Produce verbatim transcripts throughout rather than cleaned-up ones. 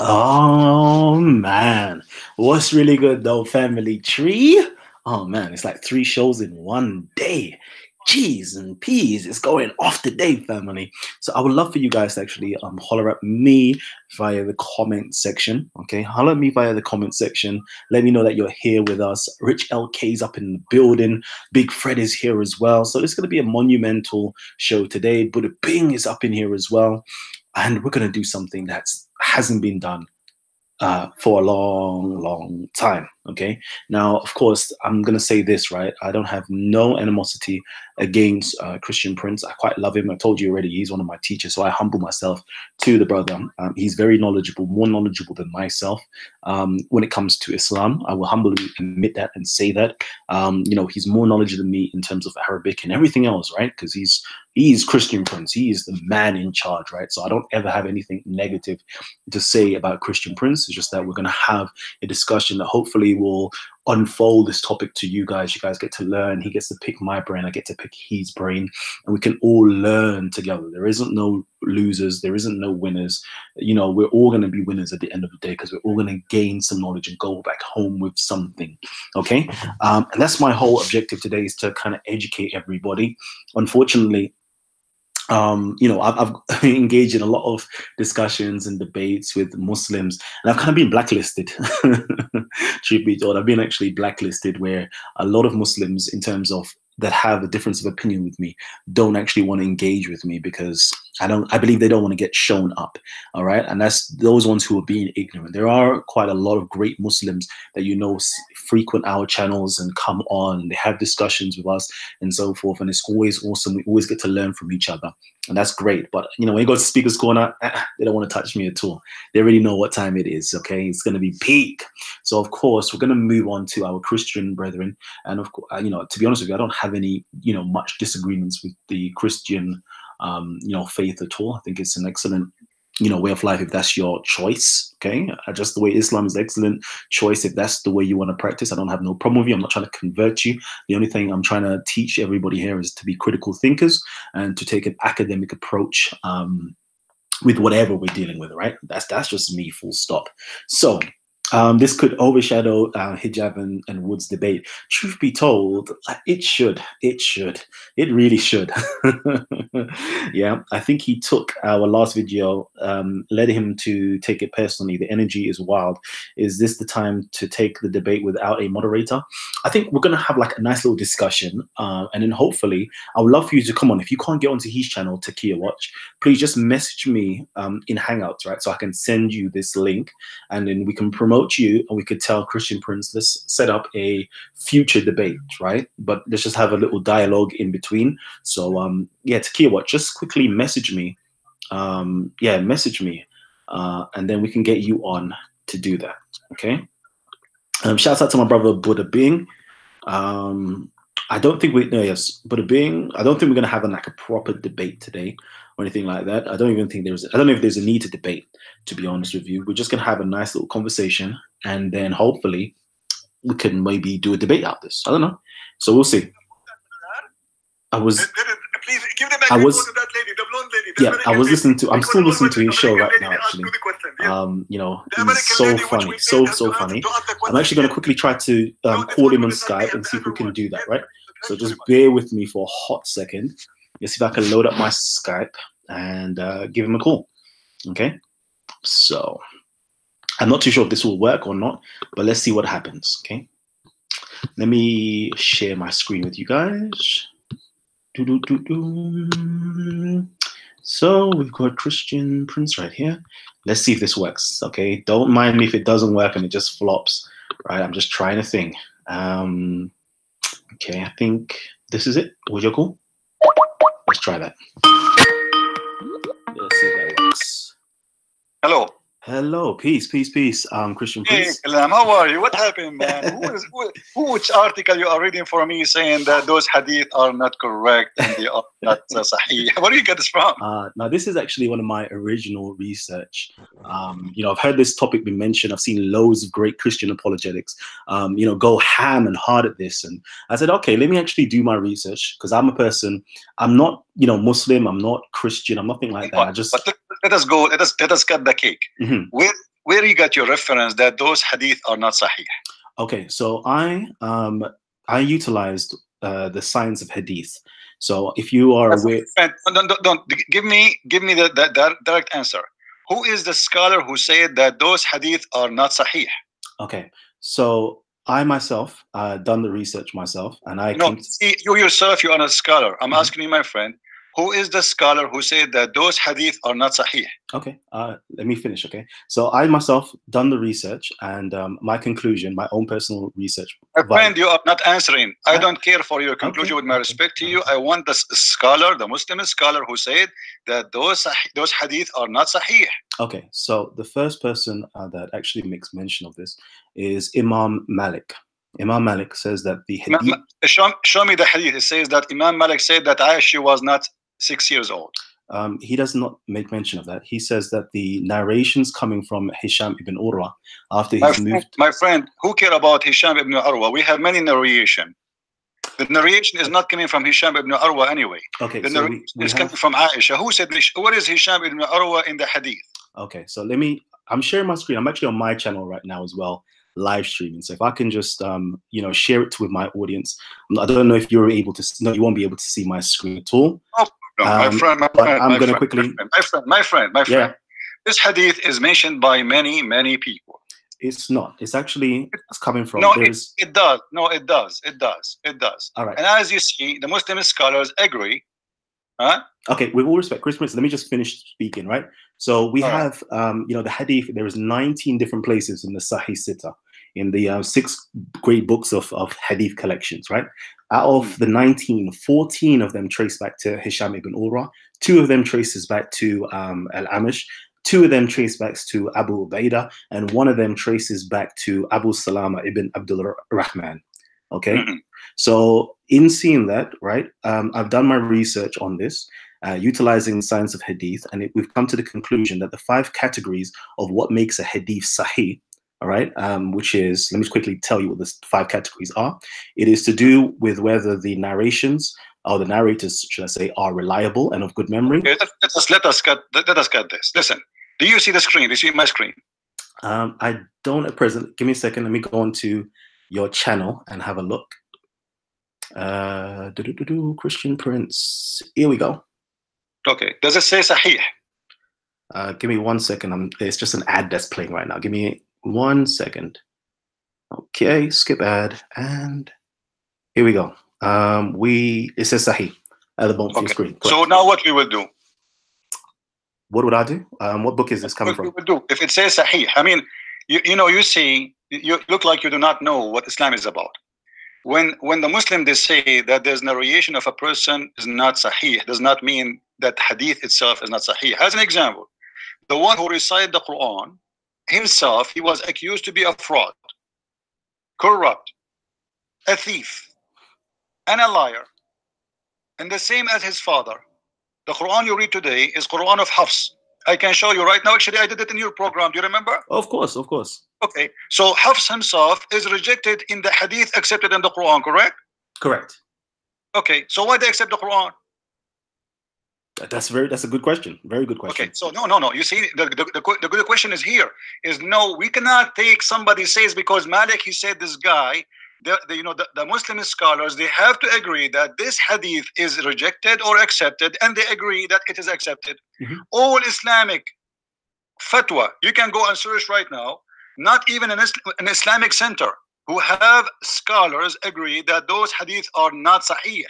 Oh man, what's really good though, family tree? Oh man, it's like three shows in one day. Cheese and peas, it's going off today, family. So I would love for you guys to actually um holler at me via the comment section. Okay, holler at me via the comment section. Let me know that you're here with us. Rich L K's up in the building. Big Fred is here as well. So it's going to be a monumental show today. Buddha Bing is up in here as well. And we're going to do something that hasn't been done uh, for a long, long time, okay? Now, of course, I'm going to say this, right? I don't have no animosity against uh, Christian Prince. I quite love him. I told you already, he's one of my teachers, so I humble myself to the brother. Um, he's very knowledgeable, more knowledgeable than myself. Um, when it comes to Islam, I will humbly admit that and say that. Um, you know, he's more knowledgeable than me in terms of Arabic and everything else, right? Because he's He's Christian Prince. He is the man in charge, right? So I don't ever have anything negative to say about Christian Prince. It's just that we're going to have a discussion that hopefully will unfold this topic to you guys. You guys get to learn. He gets to pick my brain. I get to pick his brain. And we can all learn together. There isn't no losers. There isn't no winners. You know, we're all going to be winners at the end of the day because we're all going to gain some knowledge and go back home with something, okay? Um, and that's my whole objective today, is to kind of educate everybody. Unfortunately, Um, you know, I've, I've engaged in a lot of discussions and debates with Muslims, and I've kind of been blacklisted. Truth be told, I've been actually blacklisted, where a lot of Muslims, in terms of that have a difference of opinion with me, don't actually want to engage with me because I don't. I believe they don't want to get shown up. All right, and that's those ones who are being ignorant. There are quite a lot of great Muslims that you know frequent our channels and come on. They have discussions with us and so forth, and it's always awesome. We always get to learn from each other, and that's great. But you know, when you go to Speaker's Corner, they don't want to touch me at all. They already know what time it is. Okay, it's going to be peak. So of course, we're going to move on to our Christian brethren, and of course, you know, to be honest with you, I don't have have any, you know, much disagreements with the Christian, um, you know, faith at all. I think it's an excellent, you know, way of life if that's your choice, okay? Just the way Islam is an excellent choice if that's the way you want to practice. I don't have no problem with you. I'm not trying to convert you. The only thing I'm trying to teach everybody here is to be critical thinkers and to take an academic approach um, with whatever we're dealing with, right? That's, that's just me, full stop. So, Um, this could overshadow uh, Hijab and, and Wood's debate. Truth be told, it should. It should. It really should. Yeah, I think he took our last video, um, led him to take it personally. The energy is wild. Is this the time to take the debate without a moderator? I think we're going to have like a nice little discussion. Uh, and then hopefully, I would love for you to come on. If you can't get onto his channel, Takiyah Watch, please just message me um, in Hangouts, right? So I can send you this link and then we can promote you, and we could tell Christian Prince, let's set up a future debate, right? But let's just have a little dialogue in between. So um yeah, Takiyah Watch, just quickly message me, um yeah message me uh and then we can get you on to do that, okay? Um shouts out to my brother Buddha Bing. um I don't think we no yes Buddha Bing, I don't think we're gonna have a, like a proper debate today or anything like that. I don't even think there's, I don't know if there's a need to debate, to be honest with you. We're just gonna have a nice little conversation, and then hopefully we can maybe do a debate out of this. I don't know. So we'll see. I was Please give the microphone to that lady, the blonde lady. The yeah, American I was listening to, I'm still listening to his show right now, actually. Question, yes. Um, you know, he's so funny, so, so funny. I'm actually going to quickly try to um, call him on Skype and see if we can do that, right? So just bear with me for a hot second. Let's see if I can load up my Skype and uh, give him a call, okay? So I'm not too sure if this will work or not, but let's see what happens, okay? Let me share my screen with you guys. Do, do, do, do. So we've got Christian Prince right here. Let's see if this works, okay? Don't mind me if it doesn't work and it just flops, right? I'm just trying a thing. Um, okay, I think this is it. Would you call? Let's try that. Let's see if that works. Hello. Hello, peace, peace, peace. Um, Christian Prince. Hey, Kalam, how are you? What happened, man? who is, who, who, which article you are reading for me saying that those hadith are not correct and they are not uh, sahih? Where do you get this from? Uh, now, this is actually one of my original research. Um, you know, I've heard this topic be mentioned. I've seen loads of great Christian apologetics, um, you know, go ham and hard at this. And I said, okay, let me actually do my research, because I'm a person, I'm not, you know, Muslim, I'm not Christian, I'm nothing like that. But, I just... But let us go, let us, let us cut the cake. Mm-hmm. Where where you got your reference that those hadith are not sahih? Okay, so I um I utilized uh, the science of hadith. So if you are aware, don't, don't, don't give me give me the, the, the direct answer. Who is the scholar who said that those hadith are not sahih? Okay, so I myself uh, done the research myself, and I no. See, you yourself, you are not a scholar. I'm mm-hmm. asking you, my friend. Who is the scholar who said that those hadith are not sahih? Okay, uh, let me finish, okay? So I myself done the research, and um, my conclusion, my own personal research. My friend, you are not answering. I don't care for your conclusion okay. with my respect okay. to you. I want the scholar, the Muslim scholar who said that those, those hadith are not sahih. Okay, so the first person uh, that actually makes mention of this is Imam Malik. Imam Malik says that the hadith... Show, show me the hadith. It says that Imam Malik said that Aisha was not six years old. Um, he does not make mention of that. He says that the narrations coming from Hisham ibn Urwa after he's my moved. My friend, who care about Hisham ibn Urwa? We have many narration. The narration is not coming from Hisham ibn Urwa anyway. Okay, the so narration we, we is have... coming from Aisha. Who said what is Hisham ibn Urwa in the hadith? Okay, so let me. I'm sharing my screen. I'm actually on my channel right now as well, live streaming. So if I can just, um, you know, share it with my audience. I don't know if you're able to. No, you won't be able to see my screen at all. Oh. No, um, my friend, my friend, I'm my, gonna friend quickly... my friend, my friend, my friend, yeah. This hadith is mentioned by many, many people. It's not. It's actually it's coming from... No, it, it does. No, it does. It does. It does. All right. And as you see, the Muslim scholars agree. Huh? Okay, with all respect, Christian Prince, let me just finish speaking, right? So we all have, right. um, you know, the hadith, there is nineteen different places in the Sahih Sittah, in the uh, six great books of, of hadith collections, right? Out of the nineteen, fourteen of them trace back to Hisham ibn Urwa. Two of them traces back to um, Al-A'mash. Two of them trace back to Abu Ubaidah. And one of them traces back to Abu Salama ibn Abd al-Rahman. Okay? Mm-hmm. So in seeing that, right, um, I've done my research on this, uh, utilizing the science of hadith. And it, we've come to the conclusion that the five categories of what makes a hadith sahih, all right, um, which is, let me quickly tell you what the five categories are. It is to do with whether the narrations, or the narrators, should I say, are reliable and of good memory. Okay, let us, let us cut, let us cut this. Listen, do you see the screen? Do you see my screen? Um, I don't at present. Give me a second. Let me go on to your channel and have a look. Uh, doo -doo -doo -doo, Christian Prince. Here we go. Okay. Does it say Sahih? Uh, give me one second. I'm, it's just an ad that's playing right now. Give me... one second. Okay, skip ad, and here we go. Um, we it says Sahih at the bottom okay. of the screen. Correct. So now what we will do? What would I do? Um, what book is this coming what from? Do. If it says Sahih, I mean, you you know, you see, you look like you do not know what Islam is about. When when the Muslim they say that there's narration of a person is not Sahih, does not mean that Hadith itself is not Sahih. As an example, the one who recited the Quran himself, he was accused to be a fraud, corrupt, a thief, and a liar. And the same as his father. The Quran you read today is Quran of Hafs. I can show you right now. Actually, I did it in your program. Do you remember? Of course, of course. Okay. So Hafs himself is rejected in the hadith, accepted in the Quran, correct? Correct. Okay. So why they accept the Quran? That's very. That's a good question. Very good question. Okay. So no, no, no. You see, the the the, the question is here. Is no, we cannot take somebody says because Malik he said this guy. The, the you know the, the Muslim scholars they have to agree that this hadith is rejected or accepted, and they agree that it is accepted. Mm-hmm. All Islamic fatwa you can go and search right now. Not even an, Islam, an Islamic center who have scholars agree that those hadiths are not sahih.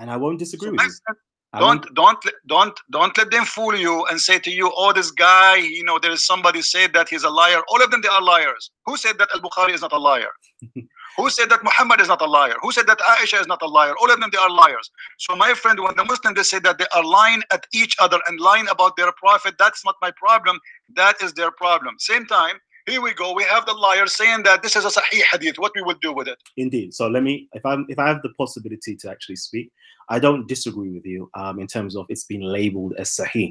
And I won't disagree so with you. Don't don't don't don't let them fool you and say to you, oh, this guy, you know, there is somebody said that he's a liar. All of them, they are liars. Who said that Al-Bukhari is not a liar? Who said that Muhammad is not a liar? Who said that Aisha is not a liar? All of them, they are liars. So my friend, when the Muslims they say that they are lying at each other and lying about their prophet, that's not my problem. That is their problem. Same time, here we go. We have the liar saying that this is a Sahih hadith. What we will do with it? Indeed. So let me, if I'm, if I have the possibility to actually speak. I don't disagree with you um, in terms of it's been labeled as Sahih,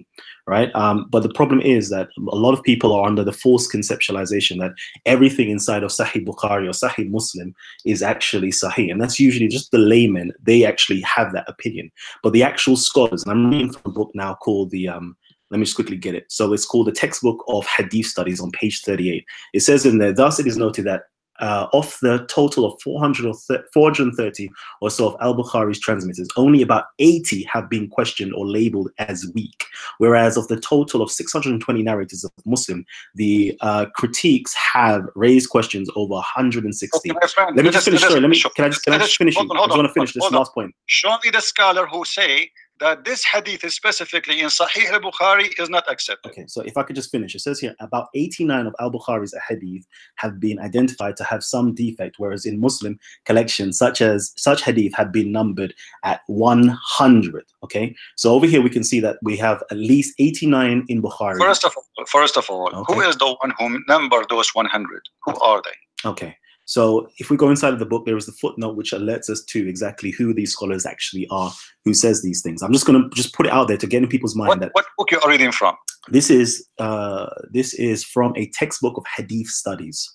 right? Um, but the problem is that a lot of people are under the false conceptualization that everything inside of Sahih Bukhari or Sahih Muslim is actually Sahih. And that's usually just the laymen, they actually have that opinion. But the actual scholars, and I'm reading from a book now called the um, Let me just quickly get it. So it's called the Textbook of Hadith Studies on page thirty-eight. It says in there, thus it is noted that uh, of the total of four hundred or four hundred thirty or so of Al-Bukhari's transmitters, only about eighty have been questioned or labeled as weak. Whereas of the total of six hundred twenty narrators of Muslim, the uh, critiques have raised questions over one hundred sixty. Okay, friend, let me just finish. Sorry, let me, can I just, can I just finish? Hold on, hold on, I just want to finish this last point. Show me the scholar who say that this hadith is specifically in Sahih al-Bukhari is not accepted. Okay, so if I could just finish. It says here, about eighty-nine of al-Bukhari's hadith have been identified to have some defect, whereas in Muslim collections, such as such hadith had been numbered at one hundred, okay? So over here, we can see that we have at least eighty-nine in Bukhari. First of all, first of all okay. Who is the one who numbered those one hundred? Who are they? Okay. So if we go inside of the book, there is the footnote which alerts us to exactly who these scholars actually are, who says these things. I'm just going to just put it out there to get in people's mind. What, that what book you are reading from? This is uh, this is from a textbook of Hadith studies.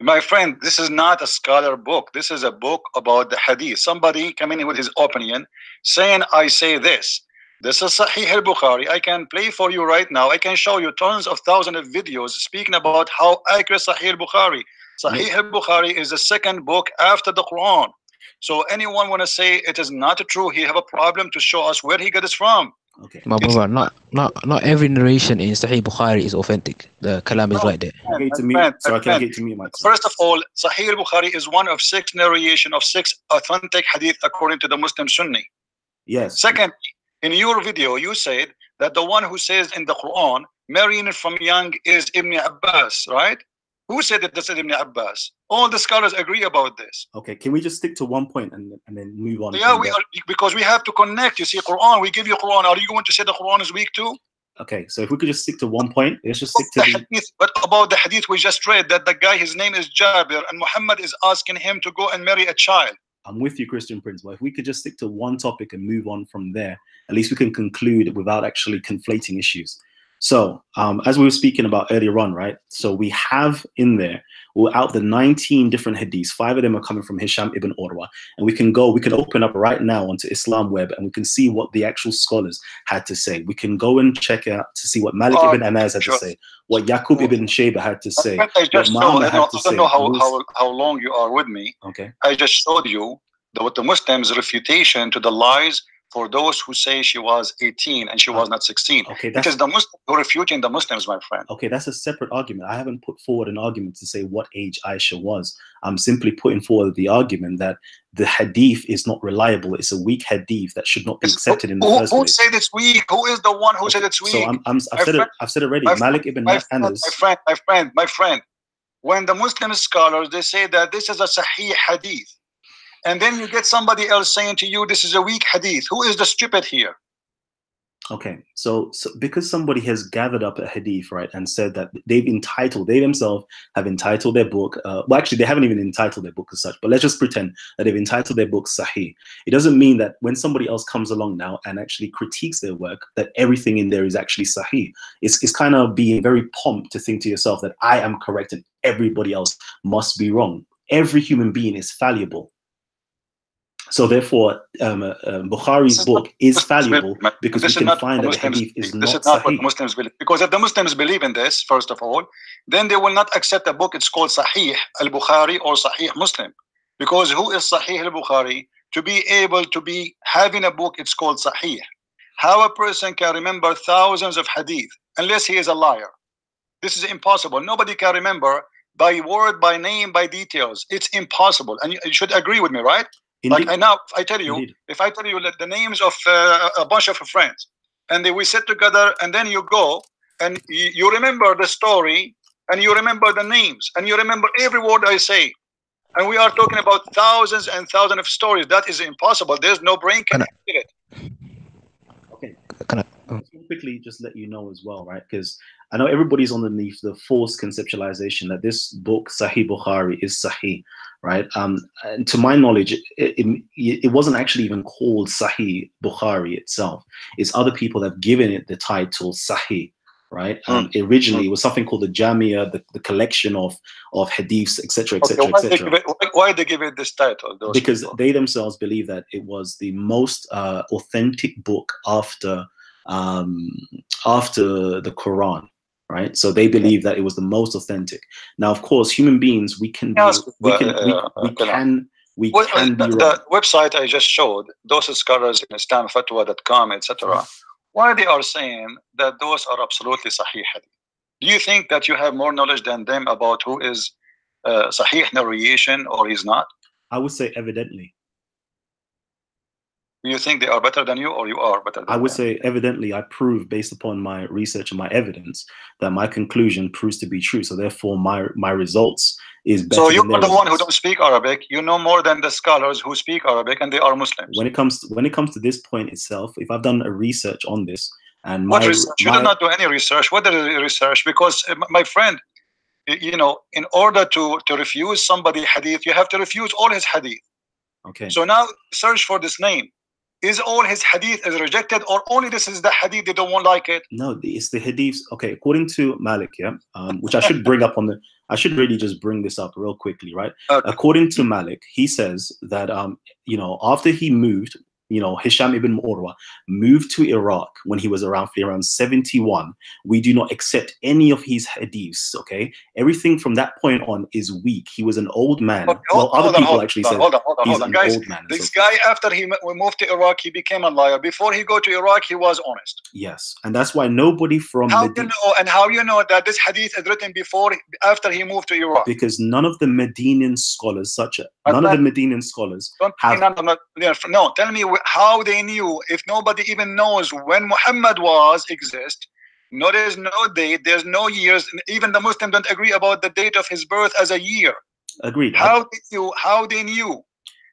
My friend, this is not a scholar book. This is a book about the Hadith. Somebody coming in with his opinion, saying, "I say this. This is Sahih al-Bukhari. I can play for you right now. I can show you tons of thousands of videos speaking about how accurate Sahih al-Bukhari." Sahih al-Bukhari is the second book after the Quran. So anyone want to say it is not true, he have a problem to show us where he got it from. Okay. My brother, not, not, not every narration in Sahih Bukhari is authentic. The Kalam is no, right there. Get to me, friend, so I can get to me myself. First of all, Sahih al-Bukhari is one of six narration of six authentic hadith according to the Muslim Sunni. Yes. Second, in your video, you said that the one who says in the Quran, marrying from young is Ibn Abbas, right? Who said that this is Ibn Abbas? All the scholars agree about this. Okay, can we just stick to one point and, and then move on? Yeah, we are, because we have to connect. You see, Quran, we give you Quran. Are you going to say the Quran is weak too? Okay, so if we could just stick to one point, let's just stick to the hadith. But about the hadith we just read, that the guy, his name is Jabir, and Muhammad is asking him to go and marry a child. I'm with you, Christian Prince, but if we could just stick to one topic and move on from there, at least we can conclude without actually conflating issues. So, um, as we were speaking about earlier on, right? So we have in there, well, out the nineteen different hadiths, five of them are coming from Hisham ibn Urwa. And we can go, we can open up right now onto Islam Web and we can see what the actual scholars had to say. We can go and check out to see what Malik oh, ibn Anas had sure. to say, what Yaqub oh. ibn Shaba had to say. I, I just saw, I don't, I don't know how, how, how long you are with me. Okay. I just showed you the, the Muslims' refutation to the lies for those who say she was eighteen and she was not sixteen. Okay, that's, it is the Muslim who refuting the Muslims, my friend. Okay, that's a separate argument. I haven't put forward an argument to say what age Aisha was. I'm simply putting forward the argument that the hadith is not reliable. It's a weak hadith that should not be accepted in the who, first who place. Who said it's weak? Who is the one who okay. said it's weak? So I'm, I'm, I've, said friend, it, I've said it already. Malik friend, ibn Anas. My friend, my friend, my friend. When the Muslim scholars, they say that this is a sahih hadith, and then you get somebody else saying to you, this is a weak hadith. Who is the stupid here? Okay, so, so because somebody has gathered up a hadith, right, and said that they've entitled, they themselves have entitled their book, uh, well, actually, they haven't even entitled their book as such, but let's just pretend that they've entitled their book Sahih. It doesn't mean that when somebody else comes along now and actually critiques their work, that everything in there is actually Sahih. It's, it's kind of being very prompt to think to yourself that I am correct and everybody else must be wrong. Every human being is fallible. So therefore, um, uh, Bukhari's is book is valuable because we can find that Muslims, hadith is not, is not Sahih. What Muslims believe. Because if the Muslims believe in this, first of all, then they will not accept a book. It's called Sahih al-Bukhari or Sahih Muslim. Because who is Sahih al-Bukhari? To be able to be having a book, it's called Sahih. How a person can remember thousands of hadith unless he is a liar? This is impossible. Nobody can remember by word, by name, by details. It's impossible. And you, you should agree with me, right? Indeed. Like I now, I tell you, Indeed. if I tell you that the names of uh, a bunch of friends, and they, we sit together, and then you go, and you, you remember the story, and you remember the names, and you remember every word I say, and we are talking about thousands and thousands of stories. That is impossible. There's no brain can do it. Okay. Can I? I'll quickly just let you know as well, right? Because I know everybody's underneath the false conceptualization that this book, Sahih Bukhari, is Sahih, right? Um, and to my knowledge, it, it, it wasn't actually even called Sahih Bukhari itself. It's other people that have given it the title Sahih, right? Um, mm. Originally, it was something called the Jamia, the, the collection of, of hadiths, et cetera, et cetera, et cetera. Why did they give it this title? Because people? they themselves believe that it was the most uh, authentic book after um, after the Quran, right? So they believe that it was the most authentic. Now, of course, human beings, we can yes, be, we can, uh, we, uh, we can, we well, can uh, be the, the website I just showed, those scholars in Islam Fatwa dot com, et cetera. Why they are saying that those are absolutely sahih hadith? Do you think that you have more knowledge than them about who is uh, sahih narration or is not? I would say evidently. Do you think they are better than you, or you are better than I would them? Say evidently. I prove based upon my research and my evidence that my conclusion proves to be true. So therefore, my my results is better. So you are the results. One who don't speak Arabic. You know more than the scholars who speak Arabic, and they are Muslims. When it comes to, when it comes to this point itself, if I've done a research on this. And my, what research? You my, did not do any research. What is research? Because uh, my friend, you know, in order to to refuse somebody hadith, you have to refuse all his hadith. Okay. So now search for this name. Is all his hadith is rejected, or only this is the hadith they don't want like it? No, it's the hadiths. Okay, according to Malik, yeah, um, which I should bring up on the. I should really just bring this up real quickly, right? Okay. According to Malik, he says that um, you know, after he moved. You know, Hisham ibn Urwa moved to Iraq when he was around around seventy-one. We do not accept any of his hadiths, okay? Everything from that point on is weak. He was an old man. Okay, hold, well, other people on, actually said hold on, hold on, he's hold on. an Guys, old man. This so guy, forth. after he moved to Iraq, he became a liar. Before he go to Iraq, he was honest. Yes, and that's why nobody from how Medina, you know, and how you know that this hadith is written before, after he moved to Iraq? Because none of the Medinian scholars, such a, none that, of the Medinian scholars have. Not, no, tell me. How they knew if nobody even knows when Muhammad was exist? No, there's no date, there's no years. Even the Muslims don't agree about the date of his birth as a year. Agreed. How I, did you? How they knew?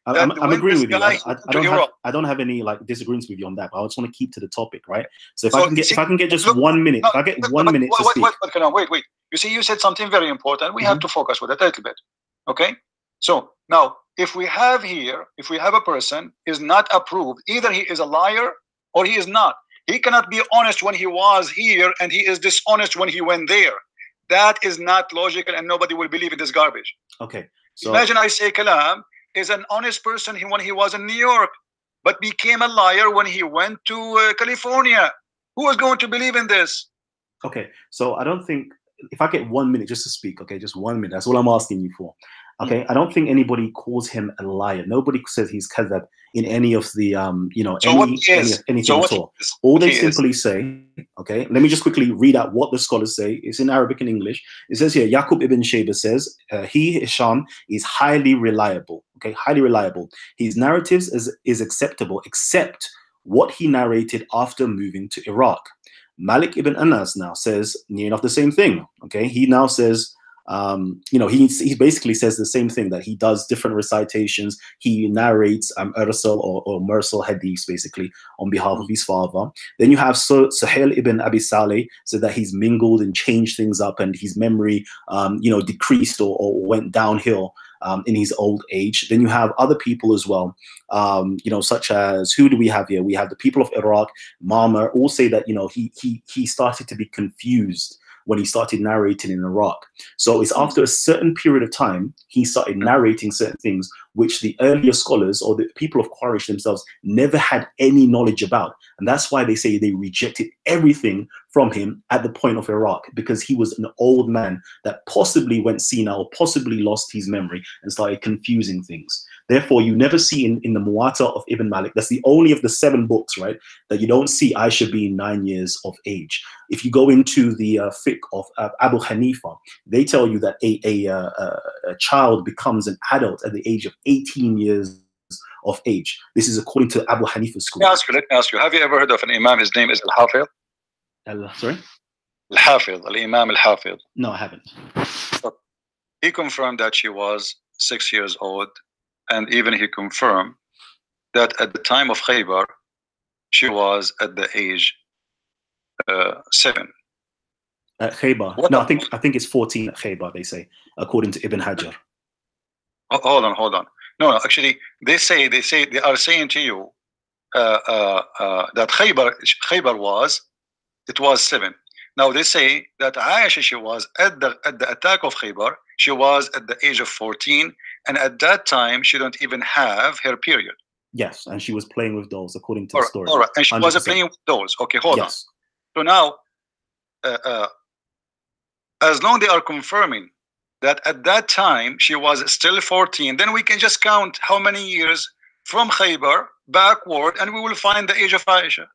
I, I'm, I'm agreeing with you. I, I, I, don't have, I don't have any like disagreements with you on that. But I just want to keep to the topic, right? So if so, I can get, see, if I can get just look, one minute, no, if I get look, one but, minute wait, to speak. Wait, wait, wait, wait, wait. You see, you said something very important. We mm-hmm. have to focus with it a little bit. Okay. So now. If we have here, if we have a person is not approved, either he is a liar or he is not. He cannot be honest when he was here and he is dishonest when he went there. That is not logical and nobody will believe in this garbage. Okay. So imagine I say Kalam is an honest person when he was in New York, but became a liar when he went to uh, California. Who is going to believe in this? Okay. So I don't think, if I get one minute just to speak, okay, just one minute. That's all I'm asking you for. Okay, I don't think anybody calls him a liar. Nobody says he's kadhab in any of the, um, you know, so any, any, anything so at all. All they simply is. say, okay, let me just quickly read out what the scholars say. It's in Arabic and English. It says here, Yaqub ibn Shaba says, uh, he, Hisham, is highly reliable. Okay, highly reliable. His narratives is, is acceptable, except what he narrated after moving to Iraq. Malik ibn Anas now says near enough the same thing. Okay, he now says, Um, you know, he he basically says the same thing, that he does different recitations. He narrates um, Ursal or, or Mursal hadiths basically on behalf of his father. Then you have so Suhail ibn Abi Salih, so that he's mingled and changed things up, and his memory, um, you know, decreased or, or went downhill um, in his old age. Then you have other people as well, um, you know, such as who do we have here? We have the people of Iraq, Mama, all say that you know he he he started to be confused when he started narrating in Iraq. So it's after a certain period of time, he started narrating certain things which the earlier scholars or the people of Quraysh themselves never had any knowledge about. And that's why they say they rejected everything from him at the point of Iraq, because he was an old man that possibly went senile, or possibly lost his memory and started confusing things. Therefore, you never see in, in the Muwatta of Ibn Malik, that's the only of the seven books, right, that you don't see I should be nine years of age. If you go into the uh, fiqh of uh, Abu Hanifa, they tell you that a, a, a, a child becomes an adult at the age of eighteen years of age. This is according to Abu Hanifa's school. Let me ask you, let me ask you, have you ever heard of an imam, his name is Al-Hafiz? Al, sorry? Al-Hafiz, Al-Imam Al-Hafiz. No, I haven't. He confirmed that she was six years old, and even he confirmed that at the time of Khaybar, she was at the age uh, seven. At Khaybar? What no, I think, I think it's fourteen at Khaybar, they say, according to Ibn Hajar. Hold on, hold on. No, no, actually, they say they say they are saying to you uh, uh, uh, that Khaybar, Khaybar was it was seven. Now they say that Aisha, she was at the at the attack of Khaybar, she was at the age of fourteen, and at that time she don't even have her period. Yes, and she was playing with dolls, according to all the story. All right, and she one hundred percent wasn't playing with dolls. Okay, hold yes. on. So now, uh, uh, as long as they are confirming that at that time she was still fourteen, then we can just count how many years from Khaybar backward, and we will find the age of Aisha.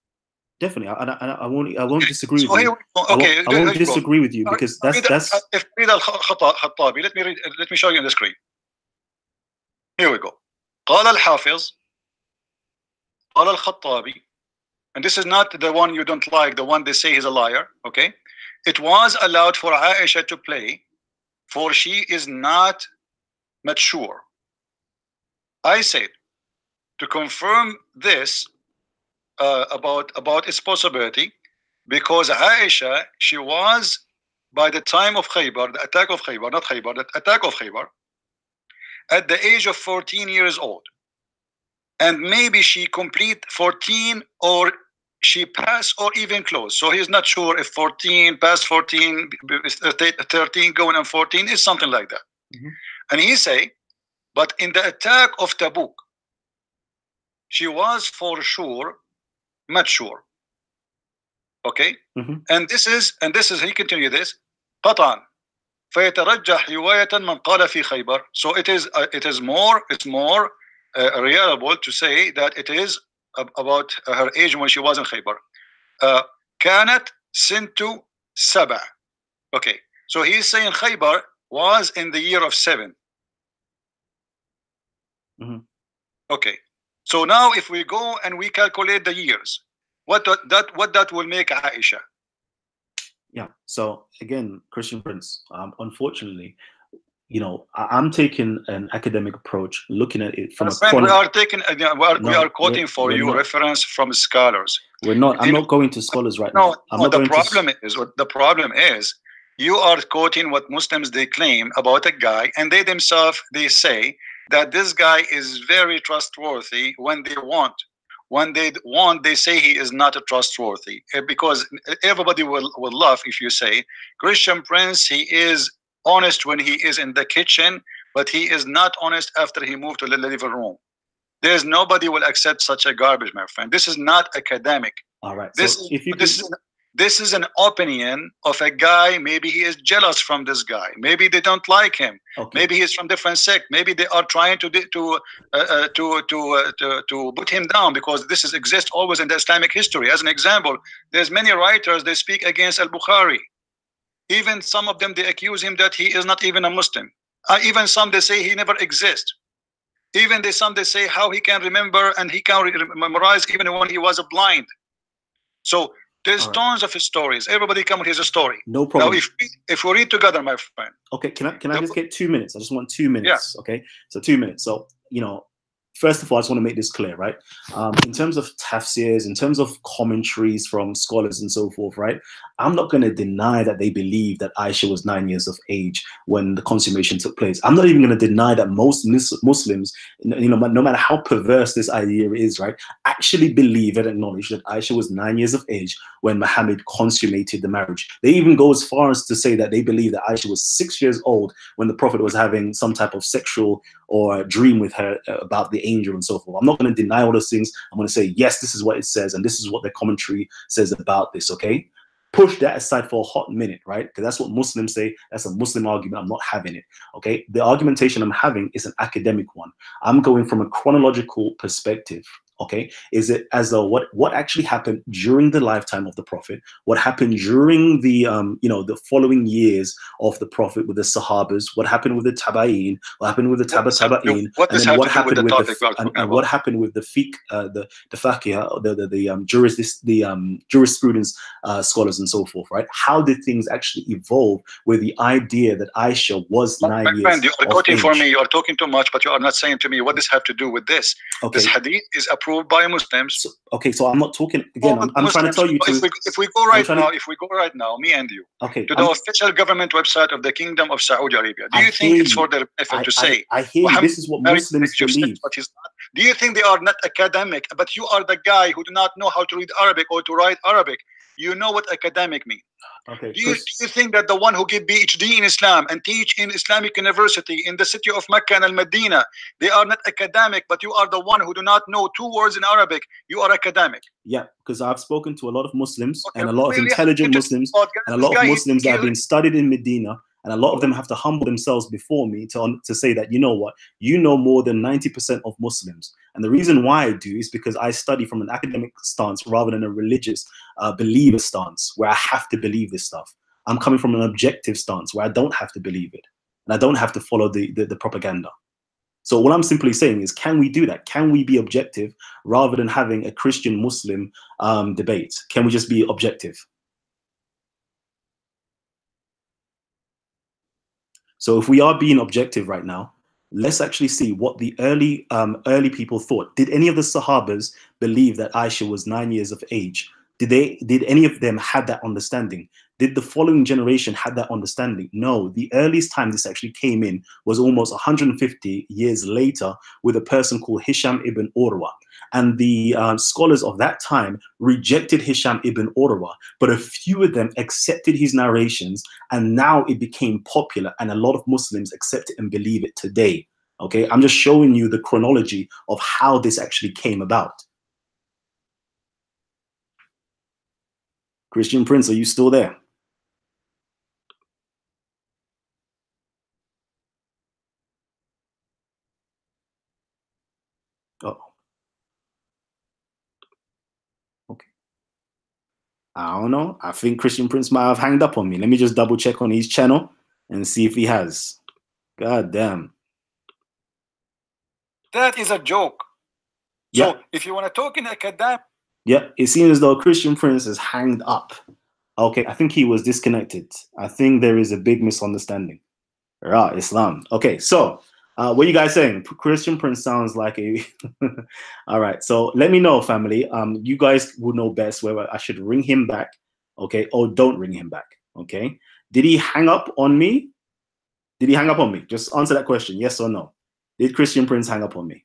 Definitely, and I, I, I won't. I won't disagree so with you. Okay, I won't, I won't disagree with you because that's that's. If read Al-Khattabi, let me read, let me show you on the screen. Here we go. قال الحافظ قال الخطابي, and this is not the one you don't like, the one they say he's a liar. Okay, it was allowed for Aisha to play, for she is not mature. I said, to confirm this uh, about about its possibility, because Aisha, she was by the time of Khaybar, the attack of Khaybar, not Khaybar, the attack of Khaybar, at the age of fourteen years old. And maybe she complete fourteen, or she pass, or even close. So he's not sure if fourteen, past fourteen, thirteen, going on fourteen, is something like that. Mm-hmm. And he say, but in the attack of Tabuk, she was for sure mature. Okay? Mm-hmm. And this is, and this is, he continue this, قطعاً. فيترجح رواية من قال في خيبر. So it is, uh, it is more, it's more Uh, reliable to say that it is ab about uh, her age when she was in Khaybar. Uh, كانت سنة سبع. Okay, so he's saying Khaybar was in the year of seven. Mm-hmm. Okay, so now if we go and we calculate the years, what that what that will make Aisha? Yeah. So again, Christian Prince, um, unfortunately, you know, I'm taking an academic approach, looking at it from a we are taking we are, no, we are quoting for you not. reference from scholars. We're not. I'm not going to scholars right no, now. I'm no, not the going problem to... is what the problem is. You are quoting what Muslims they claim about a guy, and they themselves they say that this guy is very trustworthy. When they want, when they want, they say he is not a trustworthy, because everybody will will laugh if you say Christian Prince, he is honest when he is in the kitchen, but he is not honest after he moved to the living room. There's nobody will accept such a garbage, my friend. This is not academic. All right. This, so if you this, could... is, this is an opinion of a guy. Maybe he is jealous from this guy. Maybe they don't like him. Okay. Maybe he's from different sect. Maybe they are trying to to uh, uh, to to, uh, to to put him down, because this is exists always in the Islamic history. As an example, there's many writers they speak against Al-Bukhari. Even some of them, they accuse him that he is not even a Muslim. Uh, even some, they say he never exists. Even they, some, they say how he can remember and he can memorize even when he was blind. So there's right. tons of stories. Everybody come with his story. No problem. Now, if we, if we read together, my friend. Okay, can I, can I just get two minutes? I just want two minutes, yeah. okay? So two minutes. So, you know, first of all, I just want to make this clear, right? Um, in terms of tafsirs, in terms of commentaries from scholars and so forth, right? I'm not going to deny that they believe that Aisha was nine years of age when the consummation took place. I'm not even going to deny that most Muslims, you know, no matter how perverse this idea is, right, actually believe and acknowledge that Aisha was nine years of age when Muhammad consummated the marriage. They even go as far as to say that they believe that Aisha was six years old when the Prophet was having some type of sexual or dream with her about the angel and so forth. I'm not going to deny all those things. I'm going to say, yes, this is what it says, and this is what the commentary says about this, okay? Push that aside for a hot minute, right? Because that's what Muslims say. That's a Muslim argument. I'm not having it, okay? The argumentation I'm having is an academic one. I'm going from a chronological perspective, okay? Is it as though what, what actually happened during the lifetime of the Prophet, what happened during the, um, you know, the following years of the Prophet with the Sahabas, what happened with the Tabaeen, what happened with the Taba Tabaeen, and then what happened with the, and what happened with the fiqh, uh, the the faqih, the the, the um, juris, the um, jurisprudence uh, scholars and so forth, right? How did things actually evolve with the idea that Aisha was nine My years friend, you are quoting for me, you are talking too much, but you are not saying to me what this have to do with this. Okay. This hadith is a by Muslims. So, okay, so I'm not talking again. Oh, I'm, I'm Muslims, trying to tell you. If we, if we go right now, to, if we go right now, me and you, okay, to the I'm, official government website of the Kingdom of Saudi Arabia, do you I think it's for their benefit to say? I, I hear Muhammad, this is what Muslims believe. But he's not. Do you think they are not academic? But you are the guy who do not know how to read Arabic or to write Arabic. You know what academic means. Okay. Do you, do you think that the one who get PhD in Islam and teach in Islamic university in the city of Mecca and Al-Madinah, they are not academic, but you are the one who do not know two words in Arabic, you are academic? Yeah, because I've spoken to a lot of Muslims, okay, and a lot really of intelligent Muslims, and a lot of Muslims that have been studied in Medina, and a lot of them have to humble themselves before me to, to say that, you know what, you know more than ninety percent of Muslims. And the reason why I do is because I study from an academic stance rather than a religious uh, believer stance where I have to believe this stuff. I'm coming from an objective stance where I don't have to believe it. And I don't have to follow the, the, the propaganda. So what I'm simply saying is, can we do that? Can we be objective rather than having a Christian-Muslim um, debate? Can we just be objective? So if we are being objective right now, let's actually see what the early um, early people thought. Did any of the Sahabas believe that Aisha was nine years of age? Did they? Did any of them have that understanding? Did the following generation have that understanding? No. The earliest time this actually came in was almost one hundred fifty years later with a person called Hisham ibn Urwa. And the uh, scholars of that time rejected Hisham ibn Urwa, but a few of them accepted his narrations, and now it became popular, and a lot of Muslims accept it and believe it today. Okay, I'm just showing you the chronology of how this actually came about. Christian Prince, are you still there? I don't know. I think Christian Prince might have hanged up on me. Let me just double check on his channel and see if he has. God damn. That is a joke. Yeah. So if you want to talk in academic. Yeah, it seems as though Christian Prince has hanged up. Okay, I think he was disconnected. I think there is a big misunderstanding. Right, Islam. Okay, so uh, what are you guys saying? Christian Prince sounds like a... All right, so let me know, family. Um, you guys would know best whether I should ring him back, okay, or don't ring him back, okay? Did he hang up on me? Did he hang up on me? Just answer that question, yes or no. Did Christian Prince hang up on me?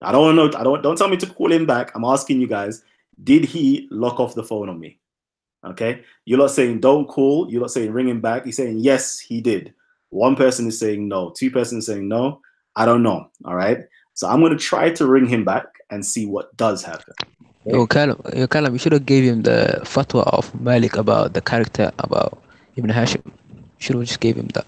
I don't know. I don't. Don't tell me to call him back. I'm asking you guys. Did he lock off the phone on me? Okay. You're not saying don't call. You're not saying ring him back. You're saying yes, he did. One person is saying no. Two persons saying no. I don't know. All right. So I'm gonna try to ring him back and see what does happen. Okay. Yo, Kalam, yo, Kalam, you should have gave him the fatwa of Malik about the character about Ibn Hashim. Should have just gave him that.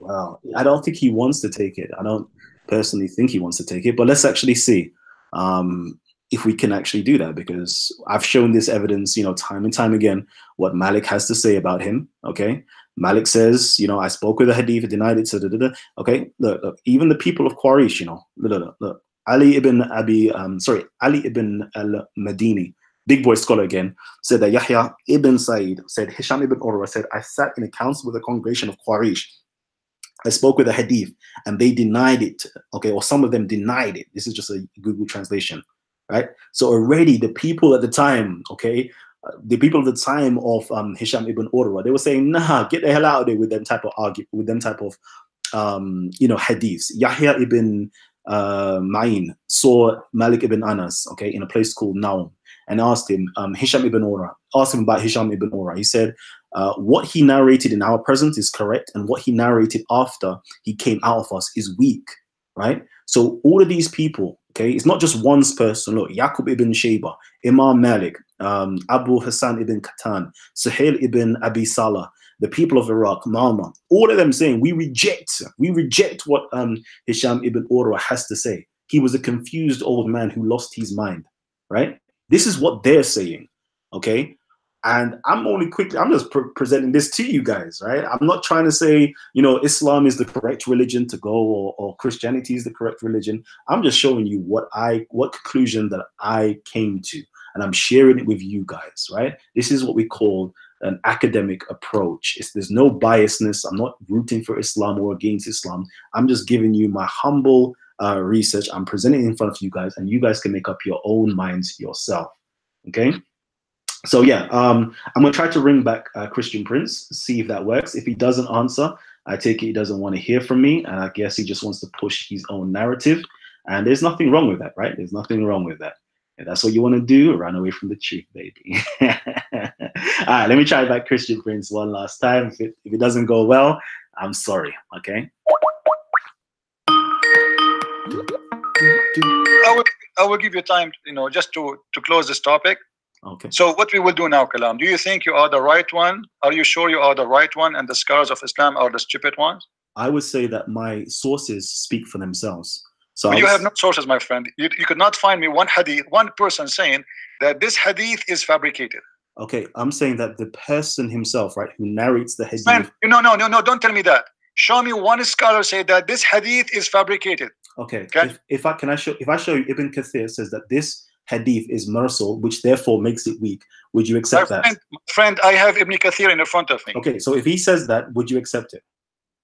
Wow. I don't think he wants to take it. I don't. Personally think he wants to take it, but let's actually see um, if we can actually do that, because I've shown this evidence, you know, time and time again, what Malik has to say about him, okay? Malik says, you know, I spoke with a hadith, denied it, da, da, da. Okay, look, look, even the people of Quraysh, you know, look, look, look. Ali ibn Abi, um, sorry, Ali ibn al-Madini, big boy scholar again, said that Yahya ibn Sa'id said, Hisham ibn Urwa said, I sat in a council with a congregation of Quraysh. I spoke with a hadith and they denied it, okay, or some of them denied it. This is just a Google translation, right? So already the people at the time, okay, uh, the people at the time of um, Hisham ibn Urwa, they were saying, nah, get the hell out of there with them type of argument, with them type of, um, you know, hadiths. Yahya ibn uh, Ma'in saw Malik ibn Anas, okay, in a place called Naum, and asked him, um, Hisham ibn Urwa, asked him about Hisham ibn Urwa. He said, Uh, what he narrated in our presence is correct, and what he narrated after he came out of us is weak, right? So all of these people, okay, it's not just one person. Look, Yaqub ibn Shaba, Imam Malik, um, Abu Hassan ibn Qatan, Suhail ibn Abi Salih, the people of Iraq, Mama, all of them saying, we reject, we reject what um, Hisham ibn Urwa has to say. He was a confused old man who lost his mind, right? This is what they're saying, okay? And I'm only quickly, I'm just pre presenting this to you guys, right? I'm not trying to say, you know, Islam is the correct religion to go, or, or Christianity is the correct religion. I'm just showing you what I, what conclusion that I came to, and I'm sharing it with you guys, right? This is what we call an academic approach. It's, there's no biasness. I'm not rooting for Islam or against Islam. I'm just giving you my humble uh, research. I'm presenting it in front of you guys, and you guys can make up your own minds yourself, okay? So yeah, um, I'm gonna try to ring back uh, Christian Prince, see if that works. If he doesn't answer, I take it he doesn't want to hear from me, and I guess he just wants to push his own narrative. And there's nothing wrong with that, right? There's nothing wrong with that. If that's what you want to do, run away from the truth, baby. All right, let me try back Christian Prince one last time. If it, if it doesn't go well, I'm sorry, okay? I will, I will give you time, you know, just to, to close this topic. Okay. So what we will do now, Kalam, do you think you are the right one? Are you sure you are the right one and the scholars of Islam are the stupid ones? I would say that my sources speak for themselves. So well, was... you have no sources, my friend. You, you could not find me one hadith, one person saying that this hadith is fabricated. Okay, I'm saying that the person himself, right, who narrates the hadith... Man, no, no, no, no, don't tell me that. Show me one scholar say that this hadith is fabricated. Okay, okay? If, if I can I show if I show you Ibn Kathir says that this hadith is mursal, which therefore makes it weak, would you accept my that? Friend, my friend, I have Ibn Kathir in front of me. Okay, so if he says that, would you accept it?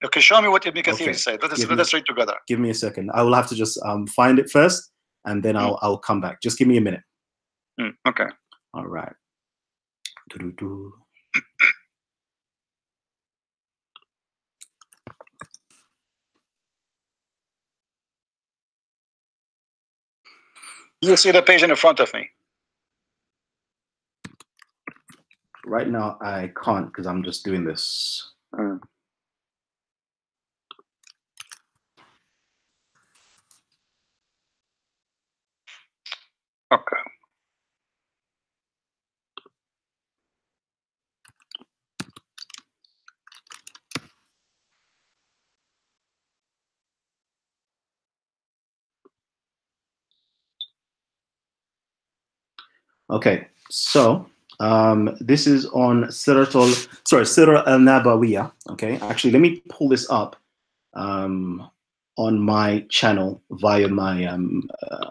Okay, show me what Ibn Kathir okay. said. Let us, let us read together. Give me a second. I will have to just um, find it first, and then mm. I'll, I'll come back. Just give me a minute. Mm, okay. All right. Do-do-do. You'll see the page in front of me. Right now, I can't because I'm just doing this. Mm. Okay. Okay, so um, this is on Siratul, sorry, Sirah al-Nabawiyah. Okay, actually, let me pull this up um, on my channel via my um, uh,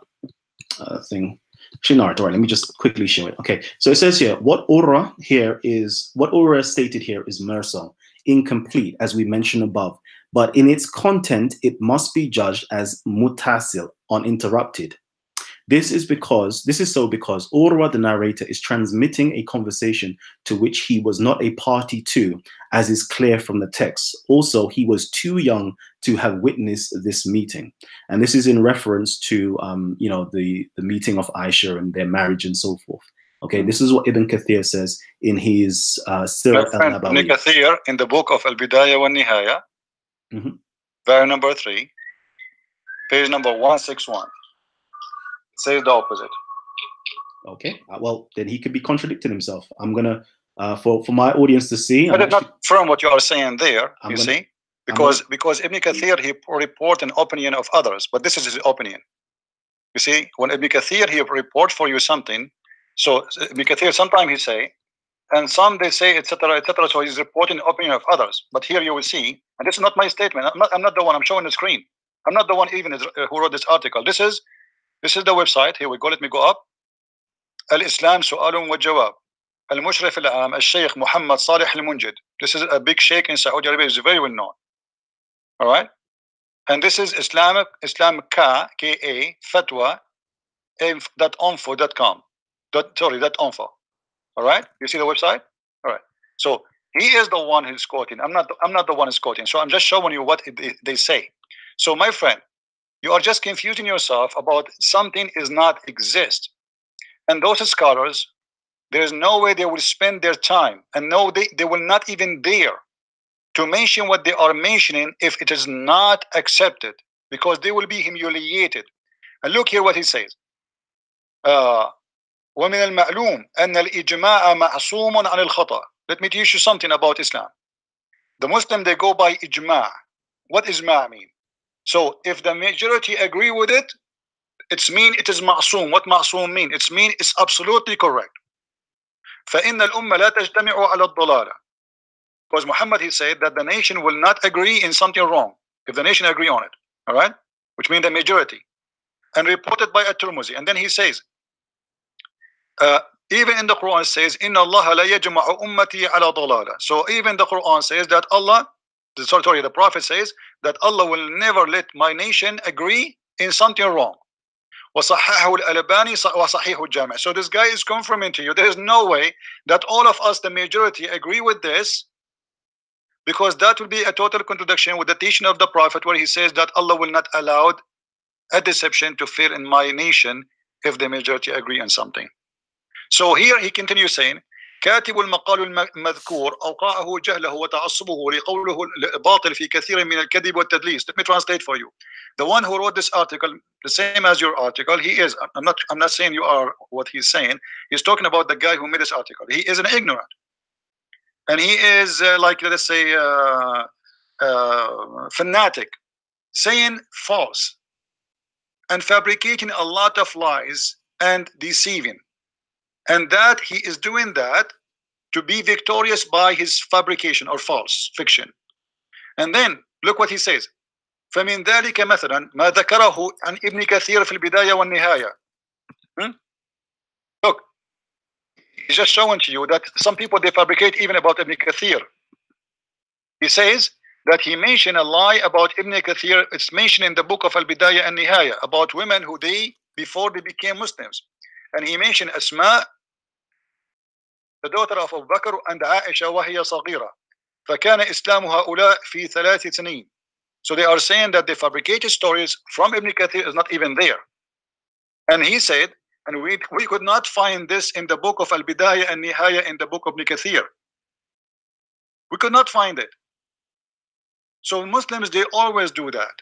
uh, thing. Actually, no, right, let me just quickly show it. Okay, so it says here, what Urwa here is, what Urwa stated here is mursal, incomplete, as we mentioned above, but in its content, it must be judged as mutasil, uninterrupted. This is because, this is so because Urwa, the narrator, is transmitting a conversation to which he was not a party to, as is clear from the text. Also, he was too young to have witnessed this meeting. And this is in reference to, um, you know, the, the meeting of Aisha and their marriage and so forth. Okay, this is what Ibn Kathir says in his uh, Sirah al-Nabawiyya. Ibn Kathir, in the book of Al-Bidayah wa Nihaya, mm-hmm. Volume number three, page number one sixty-one. Says the opposite. Okay, uh, well, then he could be contradicting himself. I'm gonna, uh, for, for my audience to see. But I'm actually, not from what you are saying there, I'm you gonna, see, because gonna, because Ibn Kathir, he report an opinion of others, but this is his opinion. You see, when Ibn Kathir, he report for you something, so Ibn Kathir, sometimes he say, and some they say, et cetera, et cetera, so he's reporting the opinion of others. But here you will see, and this is not my statement, I'm not, I'm not the one, I'm showing the screen. I'm not the one even who wrote this article. This is This is the website. Here we go. Let me go up. Al-Islam Su'alun wa Jawab. Al-Mushrif al-Aam Al-Sheikh Muhammad Salih al-Munjid. This is a big sheikh in Saudi Arabia. He's very well known. All right. And this is Islam, Islam Ka, K A, Fatwa, .info dot com. Sorry, .info. All right. You see the website? All right. So he is the one who's quoting. I'm not, I'm not the one who's quoting. So I'm just showing you what it, they say. So my friend, you are just confusing yourself about something is not exist. And those scholars, there is no way they will spend their time, and no, they, they will not even dare to mention what they are mentioning if it is not accepted, because they will be humiliated. And look here what he says. Uh, وَمِنَ الْمَعْلُومِ أَنَّ الْإِجْمَاءَ مَعْصُومٌ عَنِ الْخَطَأِ. Let me teach you something about Islam. The Muslim, they go by ijma. What does ijma mean? So if the majority agree with it, it's mean it is ma'soom. What ma'soom mean? It's mean it's absolutely correct. فَإِنَّ الْأُمَّةَ لَا تَجْتَمِعُ عَلَى الضَّلَالَةِ. Because Muhammad, he said that the nation will not agree in something wrong if the nation agree on it. All right? Which means the majority. And reported by At-Tirmidhi. And then he says, uh, even in the Quran it says, إِنَّ اللَّهَ لَا يَجْمَعُ أُمَّتِي عَلَى ضَلَالَةِ. So even the Quran says that Allah, Sorry, sorry, the Prophet says that Allah will never let my nation agree in something wrong. So this guy is confirming to you, there is no way that all of us, the majority, agree with this, because that will be a total contradiction with the teaching of the Prophet, where he says that Allah will not allow a deception to fear in my nation if the majority agree on something. So here he continues saying, كاتب المقال المذكور أوقعه جهله وتعصبه لقوله باطل في كثير من الكذب والتدليس. Let me translate for you. The one who wrote this article, the same as your article, he is, I'm not, I'm not saying you are what he's saying, he's talking about the guy who made this article. He is an ignorant. And he is uh, like, let us say, uh, uh, fanatic, saying false and fabricating a lot of lies and deceiving. And that he is doing that to be victorious by his fabrication or false fiction. And then look what he says. فمن ذلك مثلا ما ذكره عن ابن كثير في البداية والنهاية. Hmm? Look, he's just showing to you that some people, they fabricate even about Ibn Kathir. He says that he mentioned a lie about Ibn Kathir. It's mentioned in the book of Al-Bidayah and Nihaya about women who they, before they became Muslims. And he mentioned Asma, the daughter of Abu Bakr, and Aisha وهي صغيرة. فكان إسلام هؤلاء في ثلاث سنين. So they are saying that the fabricated stories from Ibn Kathir is not even there. And he said, and we, we could not find this in the book of Al-Bidayah and Nihaya, in the book of Ibn Kathir. We could not find it. So Muslims, they always do that.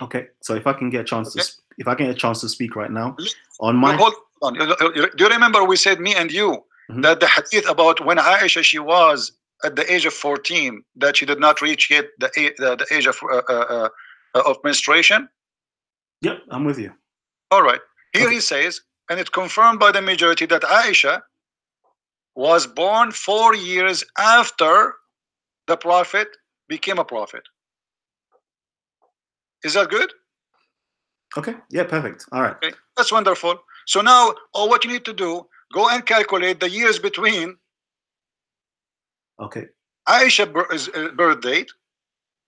Okay, so if I can get a chance, okay. to if I can get a chance to speak right now on my. Hold on. Do you remember we said, me and you, mm-hmm. that the hadith about when Aisha, she was at the age of fourteen, that she did not reach yet the the, the age of uh, uh, uh, of menstruation? Yep, I'm with you. All right. Here okay. he says, and it's confirmed by the majority that Aisha was born four years after the Prophet became a prophet. Is that good? Okay, yeah, perfect. All right. Okay. That's wonderful. So now all what you need to do, go and calculate the years between okay. Aisha's birth date,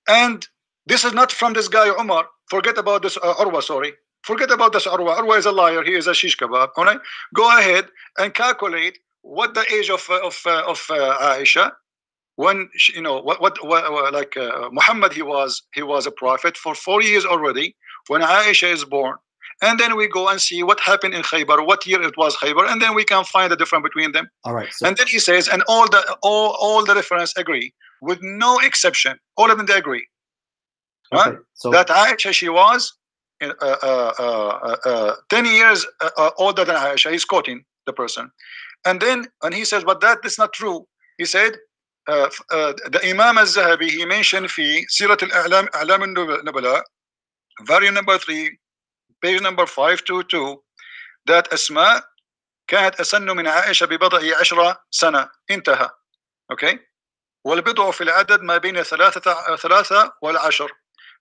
and this is not from this guy Umar. Forget about this uh, Urwa, sorry. Forget about this Urwa. Urwa is a liar. He is a shish kebab. All right? Go ahead and calculate what the age of, of, of uh, Aisha, when she, you know what, what, what like uh, Muhammad, he was he was a prophet for four years already when Aisha is born, and then we go and see what happened in Khaybar, what year it was Khaybar, and then we can find the difference between them. All right. So and then he says, and all the all all the reference agree with no exception. All of them they agree. Okay, right? So that Aisha, she was uh, uh, uh, uh, ten years uh, older than Aisha. He's quoting the person, and then and he says, but that is not true. He said. Uh, uh, the Imam Al-Dhahabi, he mentioned في سيرة الأعلام أعلام النبلاء, volume number three, page number five twenty-two, that Asma كانت أسن من عائشة ببضع عشرة سنة. انتهى. Okay. والبضع في العدد ما بين ثلاثة ثلاثة والعشر.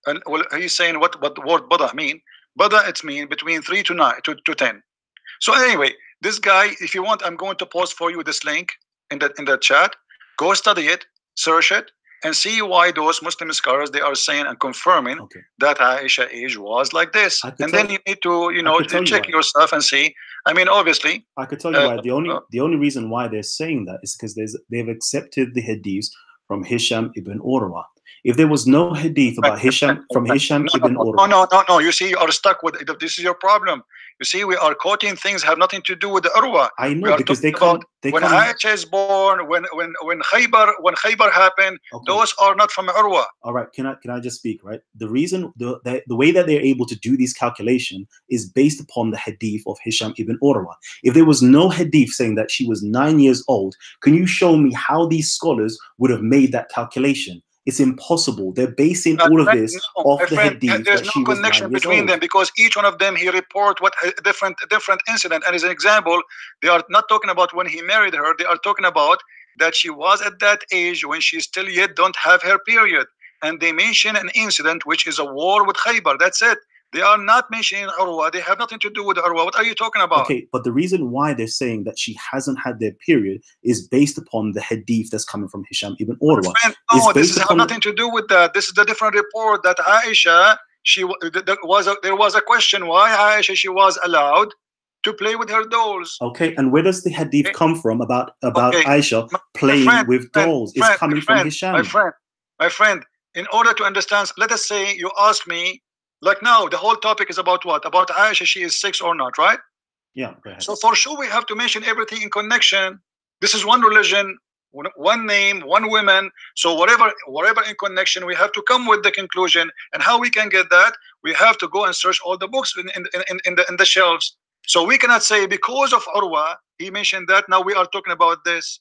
And well, he's saying what what the word بضع mean? بضع it mean between three to nine to to ten. So anyway, this guy, if you want, I'm going to post for you this link in the in the chat. Go study it, search it, and see why those Muslim scholars, they are saying and confirming okay. that Aisha age was like this. And then you need to, you know, check you yourself and see. I mean, obviously, I could tell you uh, why. The only uh, the only reason why they're saying that is because there's they've accepted the hadiths from Hisham ibn Urwa. If there was no hadith about Hisham from Hisham no, ibn Urwa, no, no, no, no. You see, you are stuck with it. This is your problem. You see, we are quoting things that have nothing to do with the Urwa. I know, because they can't. They when Aisha is born, when when when Khaybar when Khaybar happened, okay. those are not from Urwa. All right, can I can I just speak? Right, the reason the, the the way that they're able to do these calculation is based upon the hadith of Hisham ibn Urwa. If there was no hadith saying that she was nine years old, can you show me how these scholars would have made that calculation? It's impossible. They're basing all of this no, off the friend, hadith. There's that no she connection was between old. them because each one of them he report what a different different incident. And as an example, they are not talking about when he married her. They are talking about that she was at that age when she still yet don't have her period. And they mention an incident which is a war with Khaybar. That's it. They are not mentioning Urwa. They have nothing to do with Urwa. What are you talking about? Okay, but the reason why they're saying that she hasn't had their period is based upon the hadith that's coming from Hisham ibn Urwa. Friend, no, this is have nothing to do with that. This is the different report that Aisha, she there was a, there was a question why Aisha she was allowed to play with her dolls. Okay, and where does the hadith okay. come from about about okay. Aisha playing friend, with friend, dolls? Friend, it's coming friend, from Hisham. My friend, my friend. In order to understand, let us say you ask me. Like now, the whole topic is about what? About Aisha, she is six or not, right? Yeah, go ahead. So for sure we have to mention everything in connection. This is one religion, one name, one woman. So whatever, whatever in connection, we have to come with the conclusion. And how we can get that? We have to go and search all the books in in in, in the in the shelves. So we cannot say because of Urwa he mentioned that. Now we are talking about this.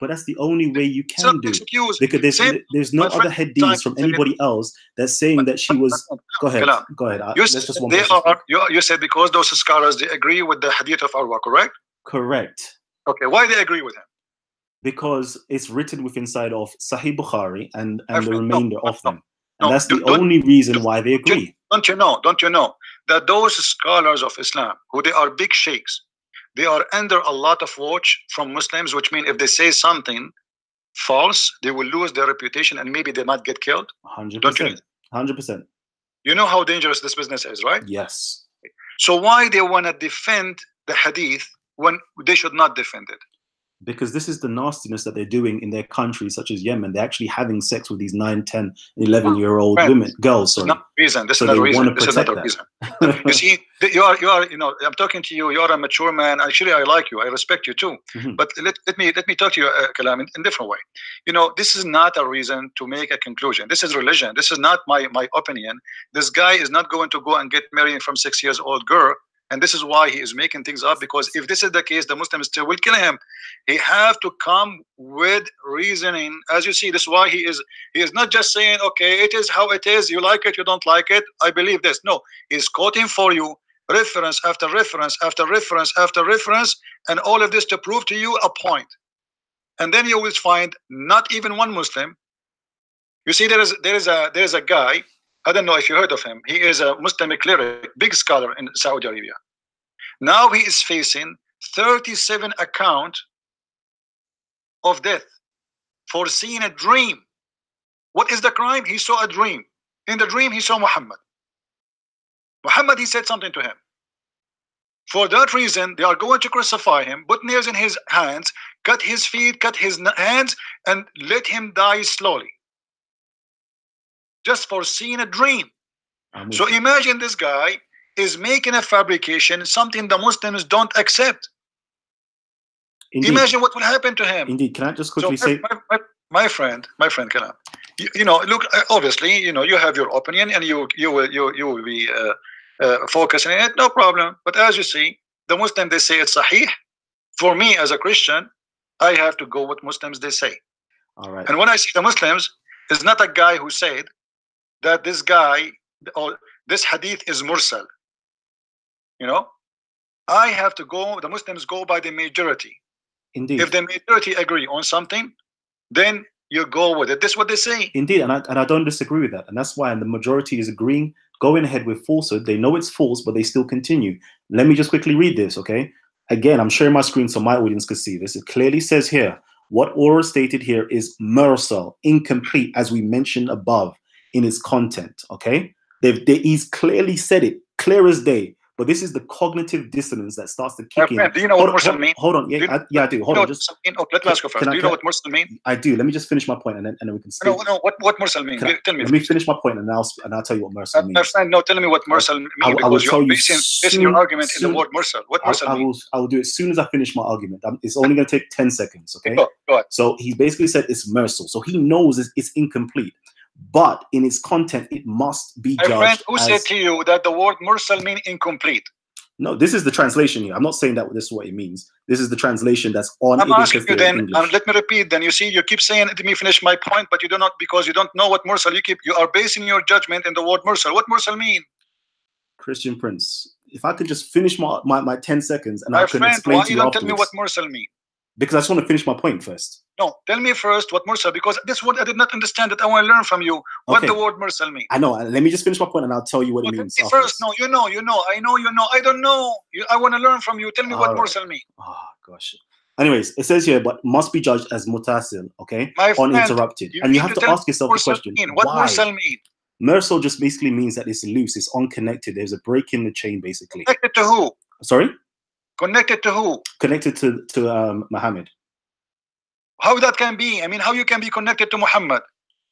But that's the only way you can do it, because there's Same, there's no other hadiths from anybody else that's saying that she was. Go ahead, go ahead. You, that's just one they are, you, you said because those scholars they agree with the hadith of Urwa, correct? Correct. Okay, why they agree with him? Because it's written within inside of Sahih Bukhari and and the remainder no, of no, them, no, and that's do, the only reason do, why they agree. Don't you know? Don't you know that those scholars of Islam, who they are big sheikhs, they are under a lot of watch from Muslims, which means if they say something false, they will lose their reputation and maybe they might get killed. one hundred percent. one hundred percent. You know how dangerous this business is, right? Yes. So why they want to defend the hadith when they should not defend it? Because this is the nastiness that they're doing in their countries, such as Yemen. They're actually having sex with these nine, ten, eleven-year-old right. women, girls. Sorry. This is not the reason. This so is not the reason. This is not the reason. You see, you are, you are, you know, I'm talking to you. You are a mature man. Actually, I like you. I respect you too. Mm-hmm. But let, let me let me talk to you, uh, Kalam, in a different way. You know, this is not a reason to make a conclusion. This is religion. This is not my my opinion. This guy is not going to go and get married from six years old girl. And this is why he is making things up, because if this is the case, the Muslims still will kill him. He have to come with reasoning. As you see, this is why he is he is not just saying, okay, it is how it is. You like it, you don't like it. I believe this. No, he's quoting for you reference after reference after reference after reference, and all of this to prove to you a point. And then you will find not even one Muslim. You see, there is there is a there is a guy. I don't know if you heard of him. He is a Muslim cleric, big scholar in Saudi Arabia. Now he is facing thirty-seven accounts of death for seeing a dream. What is the crime? He saw a dream. In the dream, he saw Muhammad. Muhammad, he said something to him. For that reason, they are going to crucify him, put nails in his hands, cut his feet, cut his hands, and let him die slowly. Just for seeing a dream. I'm so imagine this guy is making a fabrication, something the Muslims don't accept. Indeed. Imagine what will happen to him. Indeed. Can I just quickly so say, my, my, my friend, my friend, Kalam, you, you know, look, obviously, you know, you have your opinion, and you you will you you will be uh, uh, focusing on it, no problem. But as you see, the Muslim they say it's sahih. For me, as a Christian, I have to go with Muslims they say. All right. And when I see the Muslims, it's not a guy who said that this guy or this hadith is mursal. You know, I have to go, the Muslims go by the majority. Indeed. If the majority agree on something, then you go with it. That's what they say. Indeed, and I, and I don't disagree with that. And that's why the majority is agreeing, going ahead with falsehood. They know it's false, but they still continue. Let me just quickly read this, okay? Again, I'm sharing my screen so my audience can see this. It clearly says here, what Urwa stated here is mursal, incomplete, as we mentioned above. In its content, okay? They've, they, he's clearly said it, clear as day, but this is the cognitive dissonance that starts to kick in. Do you know what mursal means? Hold on, yeah, I, yeah, I do. Hold on, just let me ask you first. Do you know what mursal means? I do. Let me just finish my point, and then and then we can speak. No, no. What what mursal means? Tell me. Let me finish my point, and I'll and I'll tell you what mursal means. My friend, no, tell me what mursal means, because you're basing your argument in the word mursal. What mursal means? I will do it as soon as I finish my argument. It's only going to take ten seconds, okay? Go ahead. So he basically said it's mursal. So he knows it's, it's incomplete. But in its content, it must be judged. My friend, who as... said to you that the word mursal means incomplete? No, this is the translation here. I'm not saying that this is what it means. This is the translation that's on. I'm asking you then. Um, let me repeat. Then you see, you keep saying, "Let me finish my point," but you do not, because you don't know what mursal. You keep you are basing your judgment in the word mursal. What mursal mean? Christian Prince, if I could just finish my my, my ten seconds and my I can explain why to you. My friend, why you don't afterwards. Tell me what mursal mean? Because I just want to finish my point first. No, tell me first what mursal, because this word I did not understand it. I want to learn from you what okay. the word mursal means. I know. Let me just finish my point and I'll tell you what well, it means. First, no, you know, you know, I know, you know, I don't know. You, I want to learn from you. Tell me All what right. mursal means. Oh, gosh. Anyways, it says here, but must be judged as mutasil, okay? My friend, uninterrupted. You and you have to, to ask yourself the question. Mean. What why? Mursal mean? Mursal just basically means that it's loose, it's unconnected. There's a break in the chain, basically. Connected to who? Sorry? Connected to who? Connected to, to um, Muhammad. How that can be? I mean, how you can be connected to Muhammad?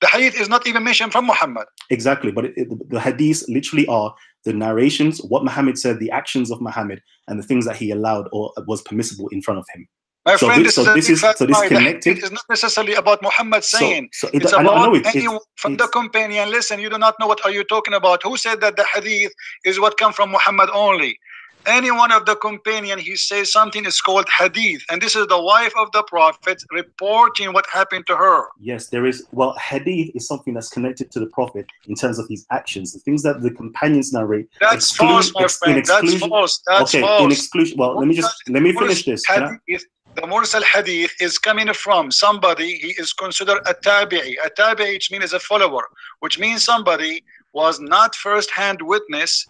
The hadith is not even mentioned from Muhammad. Exactly, but it, it, the hadiths literally are the narrations, what Muhammad said, the actions of Muhammad, and the things that he allowed or was permissible in front of him. My so friend, this, so this is so this connected. It is not necessarily about Muhammad saying. So, so it, it's about I know, I know it, anyone it, from the companion. Listen, you do not know what are you talking about. Who said that the hadith is what comes from Muhammad only? Any one of the companion, he says something is called hadith, and this is the wife of the prophet reporting what happened to her. Yes, there is. Well, hadith is something that's connected to the prophet in terms of his actions, the things that the companions narrate. That's false, my friend. That's false. That's okay, false. In exclusion. Well, let me just let me finish this. Hadith, the Mursal Hadith is coming from somebody. He is considered a tabi'i. A tabi'i, which means a follower, which means somebody was not first-hand witness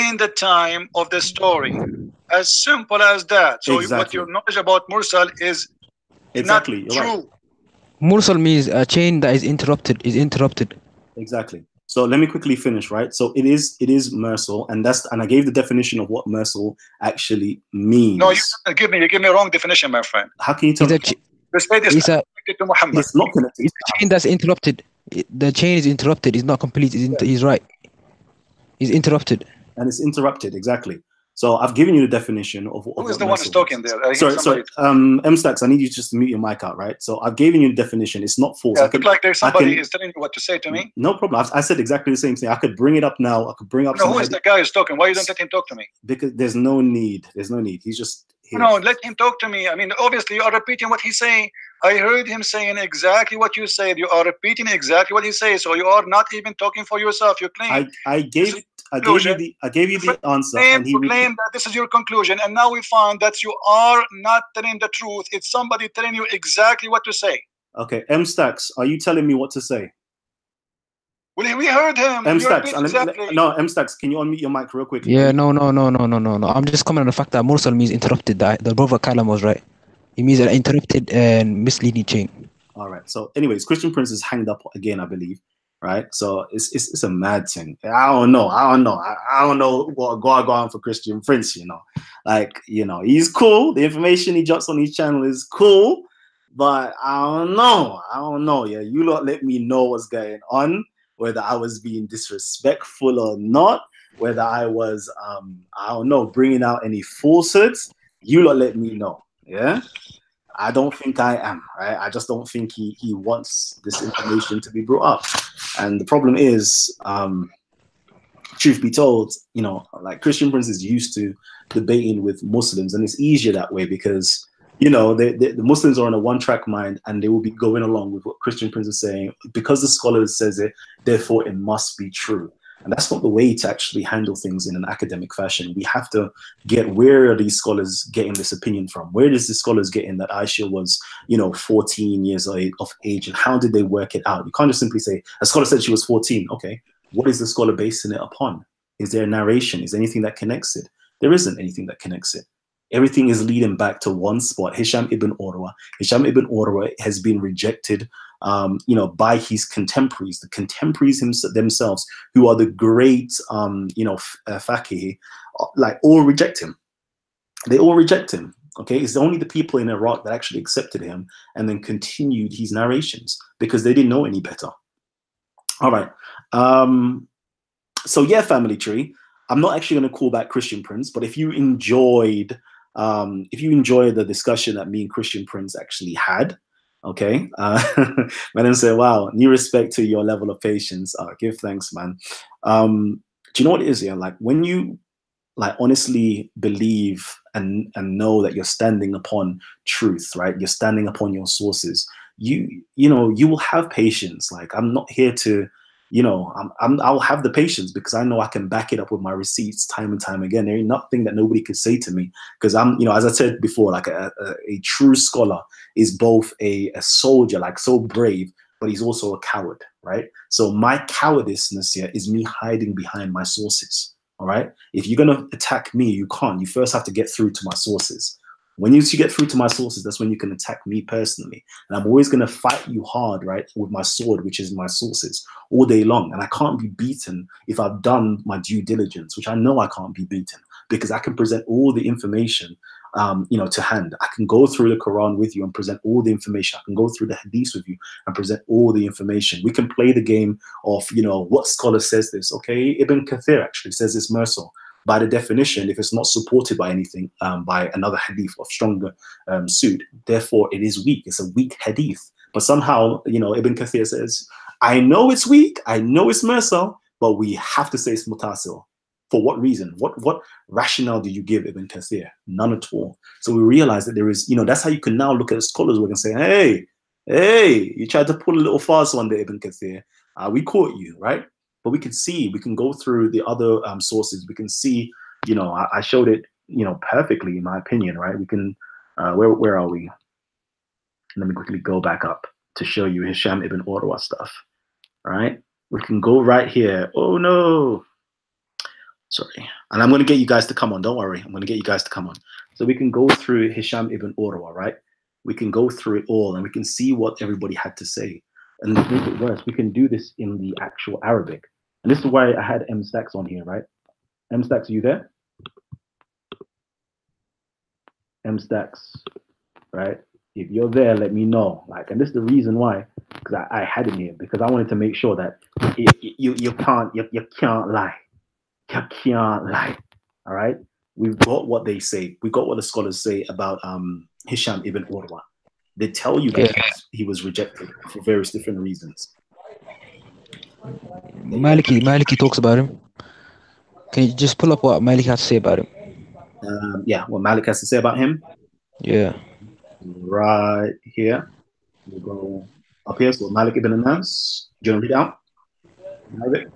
in the time of the story. As simple as that. So exactly. What your knowledge about Mursal is exactly not true. Right. Mursal means a chain that is interrupted. Is interrupted. Exactly. So let me quickly finish, right? So it is it is mursal, and that's and I gave the definition of what mursal actually means. No, you give me you give me a wrong definition, my friend. How can you tell me? The state is not connected to Muhammad. It's not connected. It's a chain that's interrupted. The chain is interrupted. It's not complete. It's inter yeah. He's right. It's interrupted. And it's interrupted, exactly. So I've given you the definition of, of who is the one who's talking there. I sorry, sorry. Um, M Stacks, I need you just to mute your mic out, right? So I've given you the definition. It's not false. Yeah, I could, like there's somebody can, is telling you what to say to me. No problem. I've, I said exactly the same thing. I could bring it up now. I could bring up. No, who is the guy who's talking? Why you don't let him talk to me? Because there's no need. There's no need. He's just. Here. No, let him talk to me. I mean, obviously you are repeating what he's saying. I heard him saying exactly what you said. You are repeating exactly what he says. So you are not even talking for yourself. You claim. I, I gave. This, I gave you the I gave you the answer. And he claim that this is your conclusion, and now we find that you are not telling the truth. It's somebody telling you exactly what to say. Okay, M Stacks, are you telling me what to say? Well, we heard him. M Stacks, exactly. No, M Stacks, can you unmute your mic real quick? Yeah, no, no, no, no, no, no, no. I'm just commenting on the fact that Mursal means interrupted. That the brother Kalam was right. It means an interrupted and misleading chain. All right. So, anyways, Christian Prince is hanged up again, I believe. Right, so it's, it's it's a mad thing. I don't know. I don't know. I, I don't know what going on for Christian Prince. You know, like you know, he's cool. The information he drops on his channel is cool, but I don't know. I don't know. Yeah, you lot let me know what's going on. Whether I was being disrespectful or not, whether I was um I don't know bringing out any falsehoods, you lot let me know. Yeah. I don't think I am, right? I just don't think he, he wants this information to be brought up. And the problem is, um, truth be told, you know, like Christian Prince is used to debating with Muslims, and it's easier that way because, you know, they, they, the Muslims are on a one-track mind and they will be going along with what Christian Prince is saying because the scholar says it, therefore it must be true. And that's not the way to actually handle things in an academic fashion. We have to get where are these scholars getting this opinion from? Where does the scholars get in that Aisha was, you know, fourteen years of age, and how did they work it out? You can't just simply say, a scholar said she was fourteen. Okay, what is the scholar basing it upon? Is there a narration? Is there anything that connects it? There isn't anything that connects it. Everything is leading back to one spot, Hisham ibn Urwa. Hisham ibn Urwa has been rejected Um, you know, by his contemporaries, the contemporaries themselves, who are the great, um, you know, uh, faqih, like all reject him. They all reject him. Okay, it's only the people in Iraq that actually accepted him and then continued his narrations because they didn't know any better. All right. Um, so yeah, family tree. I'm not actually going to call back Christian Prince, but if you enjoyed, um, if you enjoyed the discussion that me and Christian Prince actually had. Okay, uh, man, and say, wow, new respect to your level of patience. Uh, give thanks, man. Um, do you know what it is here? Like when you like honestly believe and, and know that you're standing upon truth, right? You're standing upon your sources. You, you know, you will have patience. Like I'm not here to, you know, I'm, I'm, I'll have the patience because I know I can back it up with my receipts time and time again. There ain't nothing that nobody could say to me because I'm, you know, as I said before, like a, a, a true scholar is both a, a soldier, like so brave, but he's also a coward, right? So my cowardice here is me hiding behind my sources, all right? If you're going to attack me, you can't. You first have to get through to my sources. When you get through to my sources, that's when you can attack me personally. And I'm always going to fight you hard, right, with my sword, which is my sources, all day long. And I can't be beaten if I've done my due diligence, which I know I can't be beaten because I can present all the information um, you know, to hand. I can go through the Quran with you and present all the information. I can go through the Hadith with you and present all the information. We can play the game of, you know, what scholar says this. Okay, Ibn Kathir actually says it's mursal. By the definition, if it's not supported by anything, um, by another hadith of stronger um, suit, therefore it is weak. It's a weak hadith. But somehow, you know, Ibn Kathir says, I know it's weak, I know it's mursal, but we have to say it's mutasil. For what reason? What what rationale do you give Ibn Kathir? None at all. So we realize that there is, you know, that's how you can now look at scholars who can say, hey, hey, you tried to pull a little fast one day, Ibn Kathir. Uh, we caught you, right? But we can see, we can go through the other um, sources. We can see, you know, I, I showed it, you know, perfectly in my opinion, right? We can, uh, where, where are we? Let me quickly go back up to show you Hisham ibn Urwa stuff, right? We can go right here. Oh no, sorry. And I'm gonna get you guys to come on, don't worry. I'm gonna get you guys to come on. So we can go through Hisham ibn Urwa, right? We can go through it all and we can see what everybody had to say. And to make it worse, we can do this in the actual Arabic. And this is why I had M Stacks on here, right? M Stacks, are you there? M Stacks, right? If you're there, let me know. Like, and this is the reason why, because I, I had him here because I wanted to make sure that it, it, you you can't you, you can't lie, you can't lie. All right, we've got what they say. We got what the scholars say about um Hisham ibn Urwa. They tell you that yeah. he was rejected for various different reasons. Maliki, Maliki talks about him. Can you just pull up what Malik has to say about him? Um, yeah, what Malik has to say about him? Yeah. Right here. We'll go up here. So Malik ibn Anas. Do you want to read out? Malik?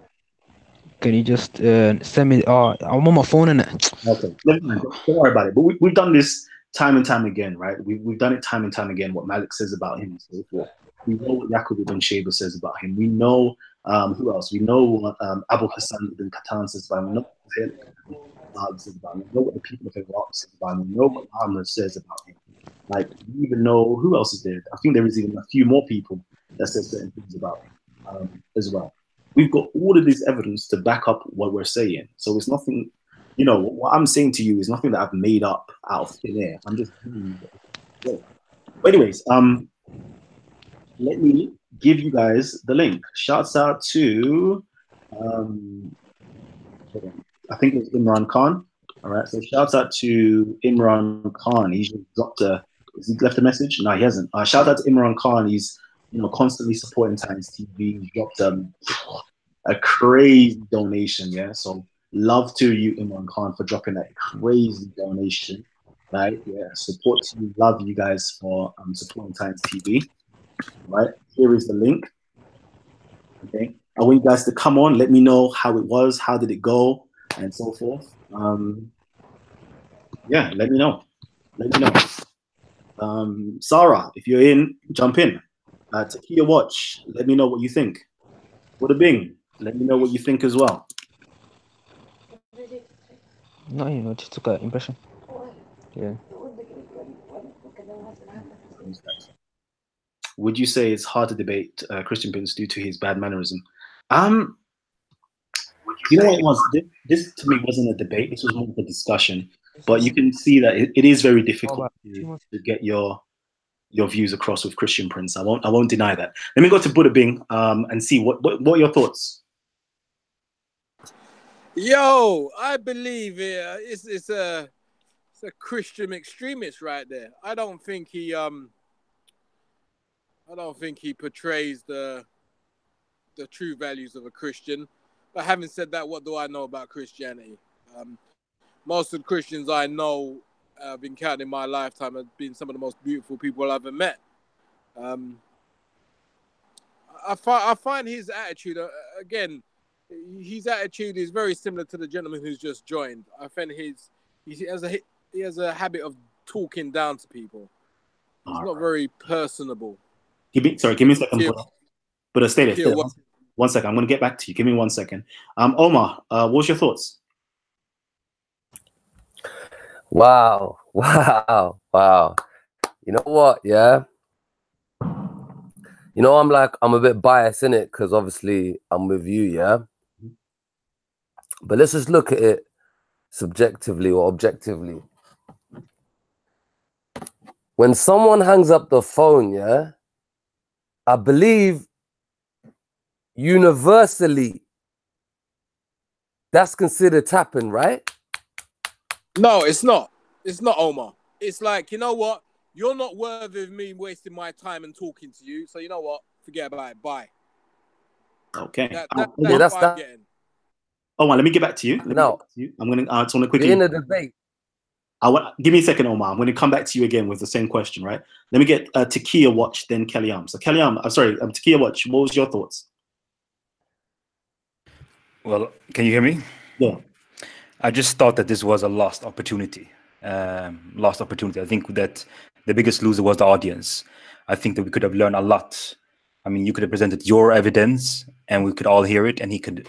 Can you just uh, send me? Uh, I'm on my phone and okay. Don't worry about it. But we, we've done this time and time again, right? We've, we've done it time and time again, what Malik says about him. We know what Yaqub ibn Shaba says about him. We know um, who else? We know what um, Abu Hassan ibn Qatan says about him. We know what, says about him. We know what the people of Iraq says about him. We know what Al-A'mash says about him. Like, we even know who else is there. I think there is even a few more people that says certain things about him um, as well. We've got all of this evidence to back up what we're saying. So it's nothing... You know, what I'm saying to you is nothing that I've made up out of thin air. I'm just... But anyways, um, let me give you guys the link. Shouts out to... Um, I think it was Imran Khan. All right, so shouts out to Imran Khan. He's dropped a... Has he left a message? No, he hasn't. Uh, shout out to Imran Khan. He's, you know, constantly supporting Titans T V. He dropped um, a crazy donation, yeah? So... Love to you, Imran Khan, for dropping that crazy donation. Right? Yeah. Support you. Love you guys for um, supporting Titans T V. Right? Here is the link. Okay. I want you guys to come on. Let me know how it was. How did it go? And so forth. Um, yeah. Let me know. Let me know. Um, Sarah, if you're in, jump in. Uh, Takiyah Watch. Let me know what you think. Buddha Bing. Let me know what you think as well. No, you know, just took an impression. Yeah. Would you say it's hard to debate uh, Christian Prince due to his bad mannerism? Um, you know what it was? This, this to me wasn't a debate. This was more of a discussion. But you can see that it, it is very difficult to, to get your your views across with Christian Prince. I won't I won't deny that. Let me go to Buddha Bing um and see what what, what are your thoughts. Yo, I believe uh, it's it's a it's a Christian extremist right there. I don't think he um I don't think he portrays the the true values of a Christian. But having said that, what do I know about Christianity? Um, most of the Christians I know uh, I've encountered in my lifetime have been some of the most beautiful people I've ever met. Um, I find I find his attitude uh, again. His attitude is very similar to the gentleman who's just joined. I find his he has a he has a habit of talking down to people. He's all not right. Very personable. Give me, sorry, give me a second. Give, but I stay there. Stay there. One, one second. I'm going to get back to you. Give me one second. Um, Omar, uh, what's your thoughts? Wow! Wow! Wow! You know what? Yeah. You know, I'm like I'm a bit biased in it because obviously I'm with you, yeah. But let's just look at it subjectively or objectively. when someone hangs up the phone, yeah, I believe universally that's considered tapping, right? No, it's not. It's not, Omar. It's like, you know what? You're not worthy of me wasting my time and talking to you. So you know what? Forget about it. Bye. Okay. That, that, that's yeah, that's what that. I'm getting. Omar, let me get back to you. Let no. Me get back to you. I'm gonna. I just want to quickly. We're in a debate. I want. Give me a second, Omar. I'm going to come back to you again with the same question, right? Let me get uh, Takiyah Watch, then Kalam. So Kalam, I'm sorry, um, Takiyah Watch. What was your thoughts? Well, can you hear me? Yeah. I just thought that this was a lost opportunity. Um, lost opportunity. I think that the biggest loser was the audience. I think that we could have learned a lot. I mean, you could have presented your evidence, and we could all hear it, and he could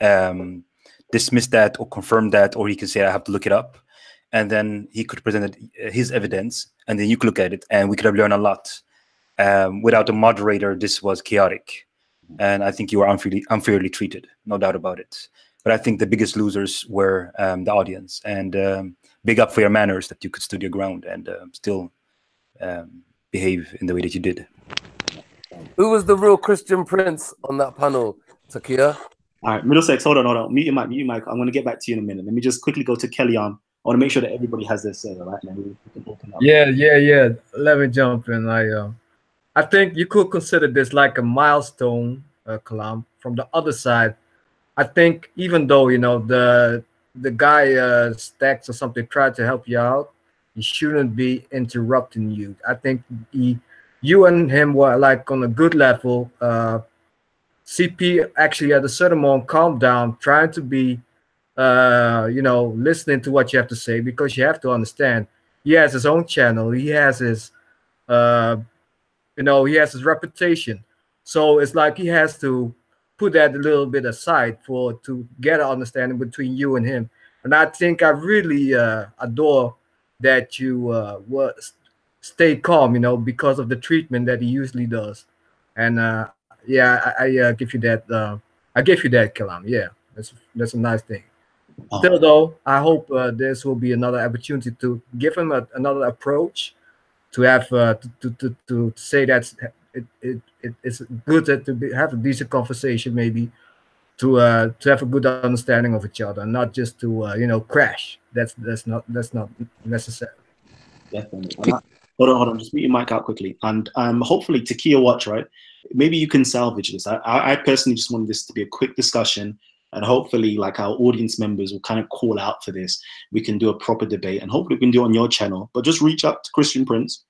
um, dismiss that or confirm that, or he could say, "I have to look it up." And then he could present his evidence, and then you could look at it, and we could have learned a lot. Um, without a moderator, this was chaotic. And I think you were unfairly, unfairly treated, no doubt about it. But I think the biggest losers were um, the audience. And um, big up for your manners that you could stood your ground and uh, still um, behave in the way that you did. Who was the real Christian Prince on that panel, Takiyah? All right, Middlesex, hold on, hold on. Mute your mic, mute your mic. I'm going to get back to you in a minute. Let me just quickly go to Kellyanne. I want to make sure that everybody has their say, right? Yeah, yeah, yeah. Let me jump in. I, uh, I think you could consider this like a milestone, uh, Kalam. From the other side, I think even though you know the the guy uh, Stacks or something tried to help you out, he shouldn't be interrupting you. I think he, you and him were like on a good level. Uh, C P actually at a certain moment calmed down, trying to be. Uh, you know, listening to what you have to say, because you have to understand he has his own channel, he has his uh, you know, he has his reputation, so it's like he has to put that a little bit aside for to get an understanding between you and him. And I think I really uh, adore that you uh, were stay calm, you know, because of the treatment that he usually does. And uh, yeah, I, I uh, give you that uh, I give you that, Kalam. Yeah, that's that's a nice thing. Still, though, I hope uh, this will be another opportunity to give him a, another approach, to have uh, to, to to to say that it it, it it's good that to be, have a decent conversation, maybe to uh, to have a good understanding of each other, not just to uh, you know, crash. That's that's not that's not necessary. Definitely. Hold on, hold on. Just mute your mic out quickly, and um, hopefully, Takiyah Watch, right? Maybe you can salvage this. I I personally just wanted this to be a quick discussion. And hopefully, like, our audience members will kind of call out for this. We can do a proper debate, and hopefully we can do it on your channel. But just reach out to Christian Prince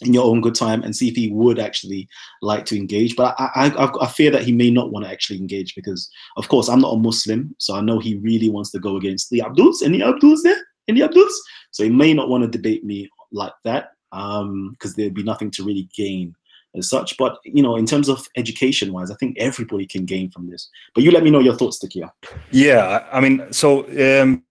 in your own good time and see if he would actually like to engage. But I, I, I fear that he may not want to actually engage because, of course, I'm not a Muslim. So I know he really wants to go against the Abduls. Any Abduls there? Any Abduls? So he may not want to debate me like that um, because there'd be nothing to really gain as such. But, you know, in terms of education wise, I think everybody can gain from this. But you let me know your thoughts, Takiyah. Yeah, I mean, so um,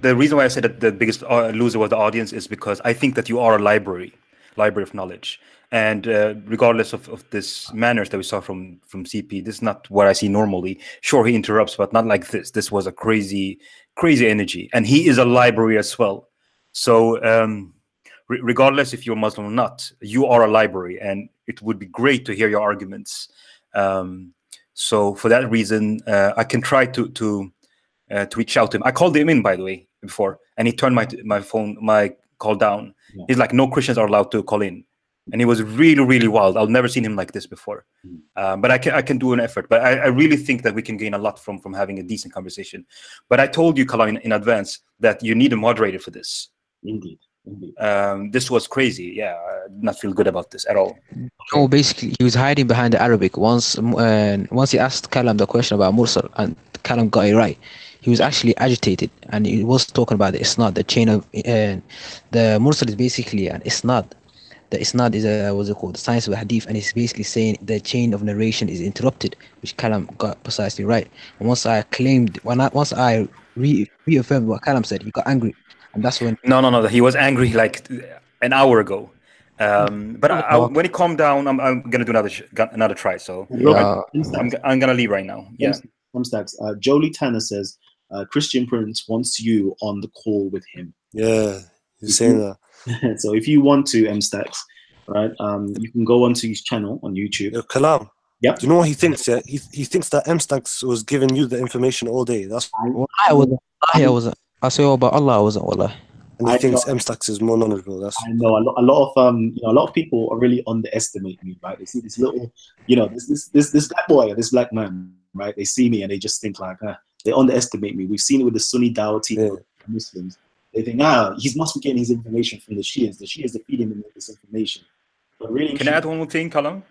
the reason why I said that the biggest loser was the audience is because I think that you are a library, library of knowledge. And uh, regardless of, of this manners that we saw from, from C P, this is not what I see normally. Sure, he interrupts, but not like this. This was a crazy, crazy energy. And he is a library as well. So, um, regardless if you're Muslim or not, you are a library, and it would be great to hear your arguments. Um, so for that reason, uh, I can try to to, uh, to reach out to him. I called him in, by the way, before, and he turned my my phone my call down. Yeah. He's like, no Christians are allowed to call in, and he was really really wild. I've never seen him like this before. Mm. Um, but I can I can do an effort. But I, I really think that we can gain a lot from from having a decent conversation. But I told you, Kalam, in, in advance that you need a moderator for this. Indeed. Um, this was crazy. Yeah, I did not feel good about this at all. No, basically he was hiding behind the Arabic. Once uh, once he asked Kalam the question about Mursal, and Kalam got it right, he was actually agitated, and he was talking about the Isnad, the chain of uh, the Mursal is basically an Isnad. The Isnad is a, what's it called, the science of Hadith, and it's basically saying the chain of narration is interrupted, which Kalam got precisely right. And once I claimed, when I, once I re reaffirmed what Kalam said, he got angry. And that's when no no no he was angry like an hour ago, um but I, I, when he calmed down, I'm, I'm gonna do another another try. So yeah. I'm, I'm gonna leave right now. Yeah. M Stacks, uh, Jolie Tanner says uh Christian Prince wants you on the call with him. Yeah, he's saying that. So if you want to, M Stacks, right, um, you can go onto his channel on YouTube. Yo, Kalam. Yeah. Do you know what he thinks? Yeah, he he thinks that M Stacks was giving you the information all day. That's what I wasn't. I wasn't. I swear by Allah, I wasn't. Wallah. And he I thinks M Stacks is more knowledgeable. That's I know a lot. A lot of um, you know, a lot of people are really underestimate me, right? They see this little, you know, this this this this black boy, or this black man, right? They see me and they just think like, ah, they underestimate me. We've seen it with the Sunni Dawati yeah. Muslims. They think, ah, he must be getting his information from the Shias. The Shias are feeding him with this information. But really, can I add one more thing, Kalam?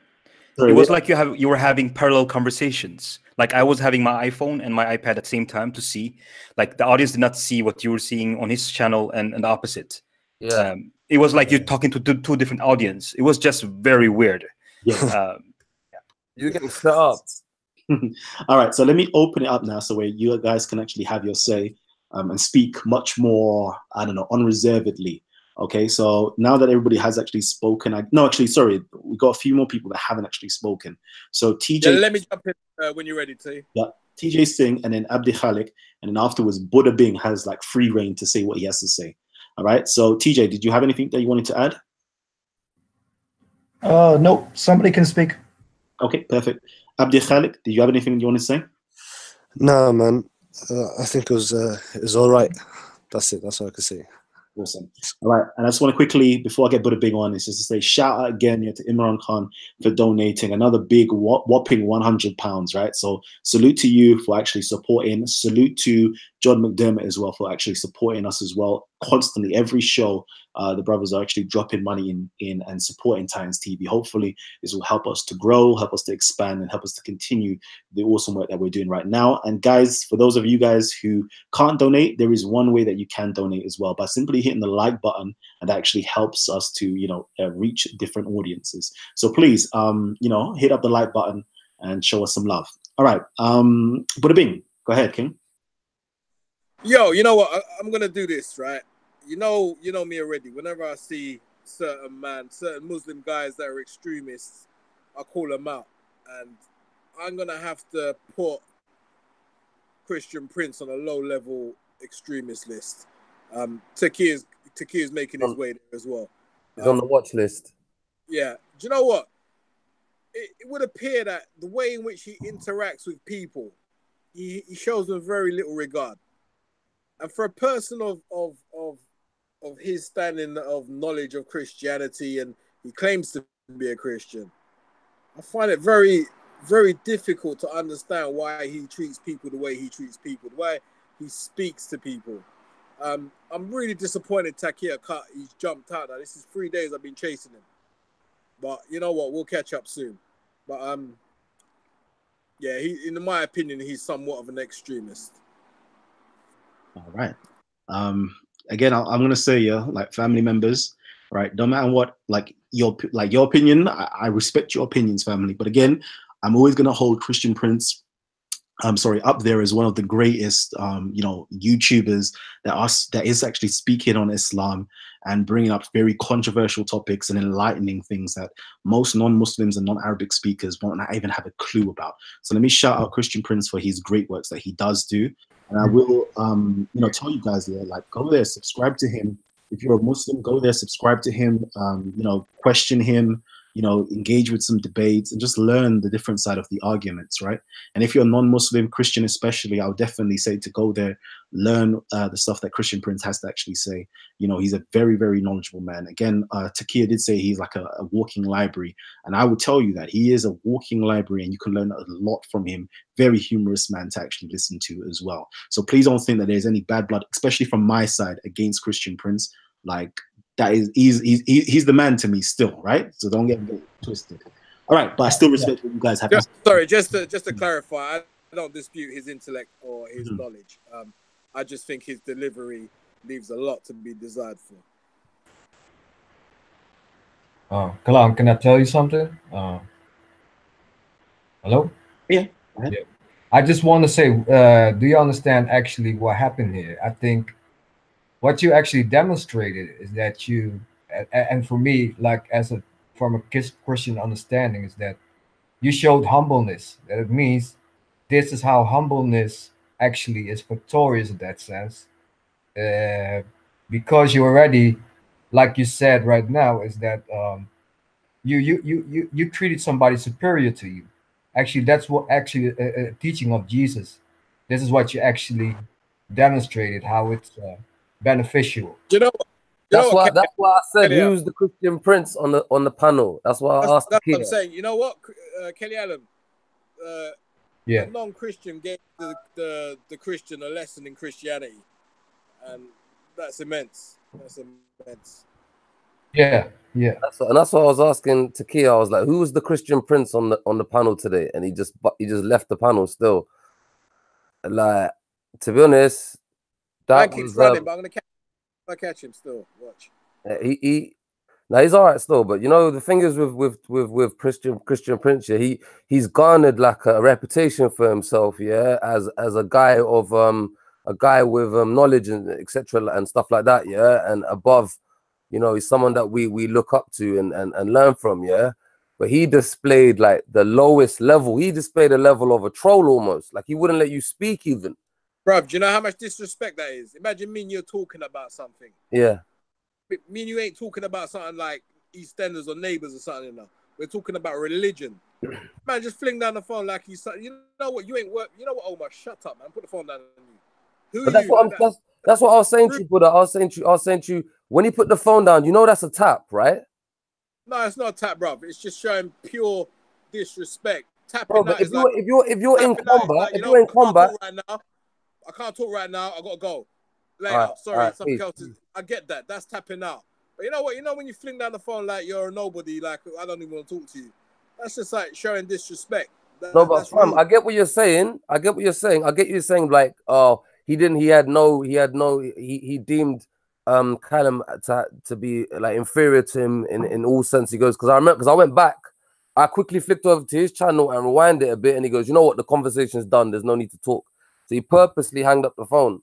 Sorry, it was yeah. like you have you were having parallel conversations. Like I was having my iPhone and my iPad at the same time to see. Like the audience did not see what you were seeing on his channel and, and the opposite. Yeah. Um, it was like you're talking to two, two different audiences. It was just very weird. Yeah. Um, yeah. You're getting set up. All right. So let me open it up now so where you guys can actually have your say um, and speak much more, I don't know, unreservedly. Okay, so now that everybody has actually spoken, I, no, actually, sorry, we got a few more people that haven't actually spoken. So T J, yeah, let me jump in uh, when you're ready, T. Yeah, T J Singh, and then Abdi Khalik, and then afterwards, Buddha Bing has like free reign to say what he has to say. All right, so T J, did you have anything that you wanted to add? Uh, no, somebody can speak. Okay, perfect. Abdi Khalik, did you have anything you want to say? No, man, uh, I think it was uh, it was all right. That's it. That's all I could say. Awesome. All right, and I just want to quickly, before I get Buddha Bing on, is just to say shout out again here to Imran Khan for donating another big whopping one hundred pounds, right? So salute to you for actually supporting. Salute to John McDermott as well for actually supporting us as well. Constantly, every show, uh, the brothers are actually dropping money in, in and supporting Titans T V. Hopefully, this will help us to grow, help us to expand, and help us to continue the awesome work that we're doing right now. And guys, for those of you guys who can't donate, there is one way that you can donate as well by simply hitting the like button, and that actually helps us to, you know, uh, reach different audiences. So please, um, you know, hit up the like button and show us some love. All right, um, Buddha Bing, go ahead, King. Yo, you know what? I, I'm gonna do this, right? You know, you know me already. Whenever I see certain man, certain Muslim guys that are extremists, I call them out, and I'm gonna have to put Christian Prince on a low-level extremist list. Um, Takiyah's Takiyah's making his way there as well. He's um, on the watch list. Yeah. Do you know what? It, it would appear that the way in which he interacts with people, he, he shows them very little regard. And for a person of, of of of his standing of knowledge of Christianity, and he claims to be a Christian, I find it very, very difficult to understand why he treats people the way he treats people, why he speaks to people. Um, I'm really disappointed Takiyah cut. He's jumped out now. This is three days I've been chasing him. But you know what? We'll catch up soon. But um, yeah, he, in my opinion, he's somewhat of an extremist. All right. Um, again, I, I'm gonna say, yeah, like family members, right? Don't matter what, like your like your opinion. I, I respect your opinions, family. But again, I'm always gonna hold Christian Prince. I'm sorry, up there as one of the greatest, um, you know, YouTubers that are that is actually speaking on Islam and bringing up very controversial topics and enlightening things that most non-Muslims and non-Arabic speakers won't even have a clue about. So let me shout out Christian Prince for his great works that he does do. And I will, um, you know, tell you guys there, like, go there, subscribe to him. If you're a Muslim, go there, subscribe to him, um, you know, question him, you know, engage with some debates and just learn the different side of the arguments, right? And if you're a non-Muslim, Christian especially, I would definitely say to go there, learn uh, the stuff that Christian Prince has to actually say. You know, he's a very, very knowledgeable man. Again, uh, Takiyah did say he's like a, a walking library. And I would tell you that he is a walking library and you can learn a lot from him. Very humorous man to actually listen to as well. So please don't think that there's any bad blood, especially from my side, against Christian Prince. Like, that is, he's, he's, he's the man to me still, right? So don't get twisted. All right, but I still respect yeah. what you guys have. Yeah, sorry, just to, just to clarify, I don't dispute his intellect or his mm-hmm. knowledge. Um, I just think his delivery leaves a lot to be desired for. Oh, Kalam, can I tell you something? Uh, hello? Yeah. Uh-huh. yeah. I just want to say, uh, do you understand actually what happened here? I think what you actually demonstrated is that you, and for me, like as a from a Christian understanding, is that you showed humbleness. That it means this is how humbleness actually is victorious in that sense, uh, because you already like you said right now, is that um, you, you you you you treated somebody superior to you. Actually, that's what actually a, a teaching of Jesus. This is what you actually demonstrated, how it's uh, beneficial. You know, that's you know, why. Okay. That's why I said Kelly use Allen. The Christian Prince on the on the panel. That's why that's, I asked. That's what I'm saying. You know what, uh, Kelly Allen. Uh, yeah. Non-Christian gave the, the the Christian a lesson in Christianity, and that's immense. That's immense. Yeah, yeah. That's, and that's why I was asking Takiyah. I was like, "Who was the Christian Prince on the on the panel today?" And he just he just left the panel still. Like, to be honest, that keeps running. Um, but I'm gonna catch, I catch him still. Watch. He he. Now he's all right still, but you know the thing is with with with with Christian Christian Prince, yeah, he he's garnered like a reputation for himself, yeah, as as a guy of um a guy with um knowledge and et cetera and stuff like that, yeah, and above, you know, he's someone that we we look up to and and and learn from, yeah. But he displayed like the lowest level. He displayed a level of a troll almost. Like he wouldn't let you speak even. Bruv, do you know how much disrespect that is? Imagine me and you're talking about something. Yeah. Me and you ain't talking about something like EastEnders or Neighbours or something. Enough. We're talking about religion. Man, just fling down the phone like you said. You know what? You ain't work. You know what? Omar, shut up, man. Put the phone down on you. Who that's, you? What that's, that's what I was saying to you, Buddha. I was saying to you, I was saying to you, when he put the phone down, you know that's a tap, right? No, it's not a tap, bro. It's just showing pure disrespect. Tapping bro, if, you're, like, if you're if you're in combat, like, you if know, you're in combat, right now, I can't talk right now. I gotta go. Later, right, sorry, right, something please, else. Is, I get that. That's tapping out. But you know what? You know when you fling down the phone like you're a nobody, like I don't even want to talk to you. That's just like showing disrespect. That, no, but fam, I get what you're saying. I get what you're saying. I get you saying like, oh, he didn't. He had no. He had no. He he deemed um Kalam to, to be like inferior to him in in all sense. He goes, because I remember, because I went back, I quickly flipped over to his channel and rewind it a bit, and he goes, you know what, the conversation's done, there's no need to talk. So he purposely hanged up the phone,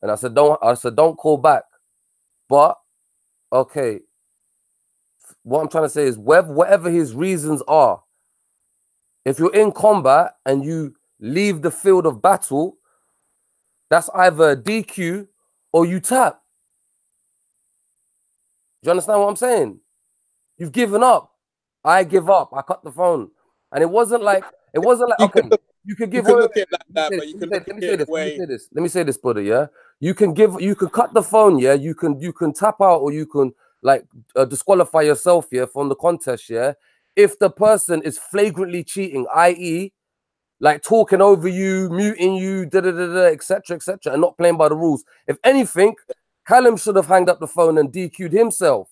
and I said don't I said don't call back. But okay, what I'm trying to say is whether, whatever his reasons are, if you're in combat and you leave the field of battle, that's either a D Q or you tap. Do you understand what I'm saying? You've given up. I give up. I cut the phone. And it wasn't like, it wasn't like, you okay, could, you could give you up. Could look at that, but you can look at it. Let me say this. Let me say this, brother, yeah? You can give, you can cut the phone, yeah? You can, you can tap out, or you can like uh, disqualify yourself, yeah, from the contest, yeah? If the person is flagrantly cheating, that is like talking over you, muting you, da da da da, et cetera, et cetera, and not playing by the rules. If anything, Kalam should have hanged up the phone and D Q'd himself,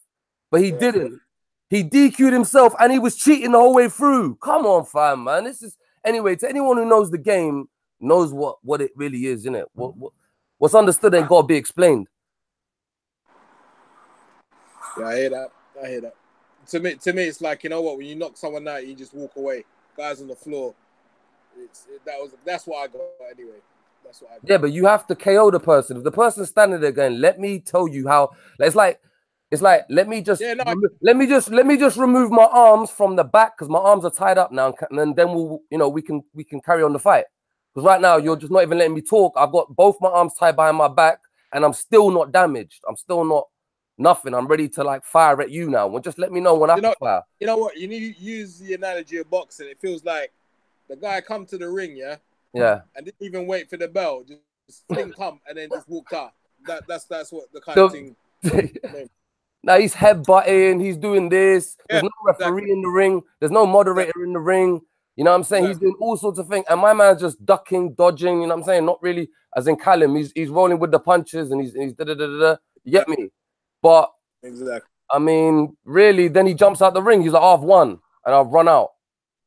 but he yeah. didn't. He D Q'd himself, and he was cheating the whole way through. Come on, fam, man. This is anyway. To anyone who knows the game, knows what what it really is, innit? What, what what's understood ain't gotta be explained. Yeah, I hear that. I hear that. To me, to me, it's like, you know what? When you knock someone out, you just walk away. Guys on the floor. It's, it, that was that's what I got anyway. That's what I yeah, but you have to K O the person. If the person's standing there going, let me tell you how, it's like, it's like, let me just, yeah, no, let me just, let me just remove my arms from the back, because my arms are tied up now, and then we'll, you know, we can, we can carry on the fight. Because right now you're just not even letting me talk. I've got both my arms tied behind my back, and I'm still not damaged. I'm still not nothing. I'm ready to like fire at you now. Well, just let me know when you I know, can fire. You know what? You need to use the analogy of boxing. It feels like the guy come to the ring, yeah. Yeah, and didn't even wait for the bell, just, just thing come and then just walked out. That that's that's what the kind so, of thing. Now he's headbutting, he's doing this. Yeah, there's no referee exactly. in the ring. There's no moderator exactly. in the ring. You know what I'm saying? Exactly. He's doing all sorts of things, and my man's just ducking, dodging. You know what I'm saying? Not really, as in Kalam. He's he's rolling with the punches, and he's and he's da da da da. You get me? But exactly. I mean, really, then he jumps out the ring. He's like, oh, I've won, and I've run out.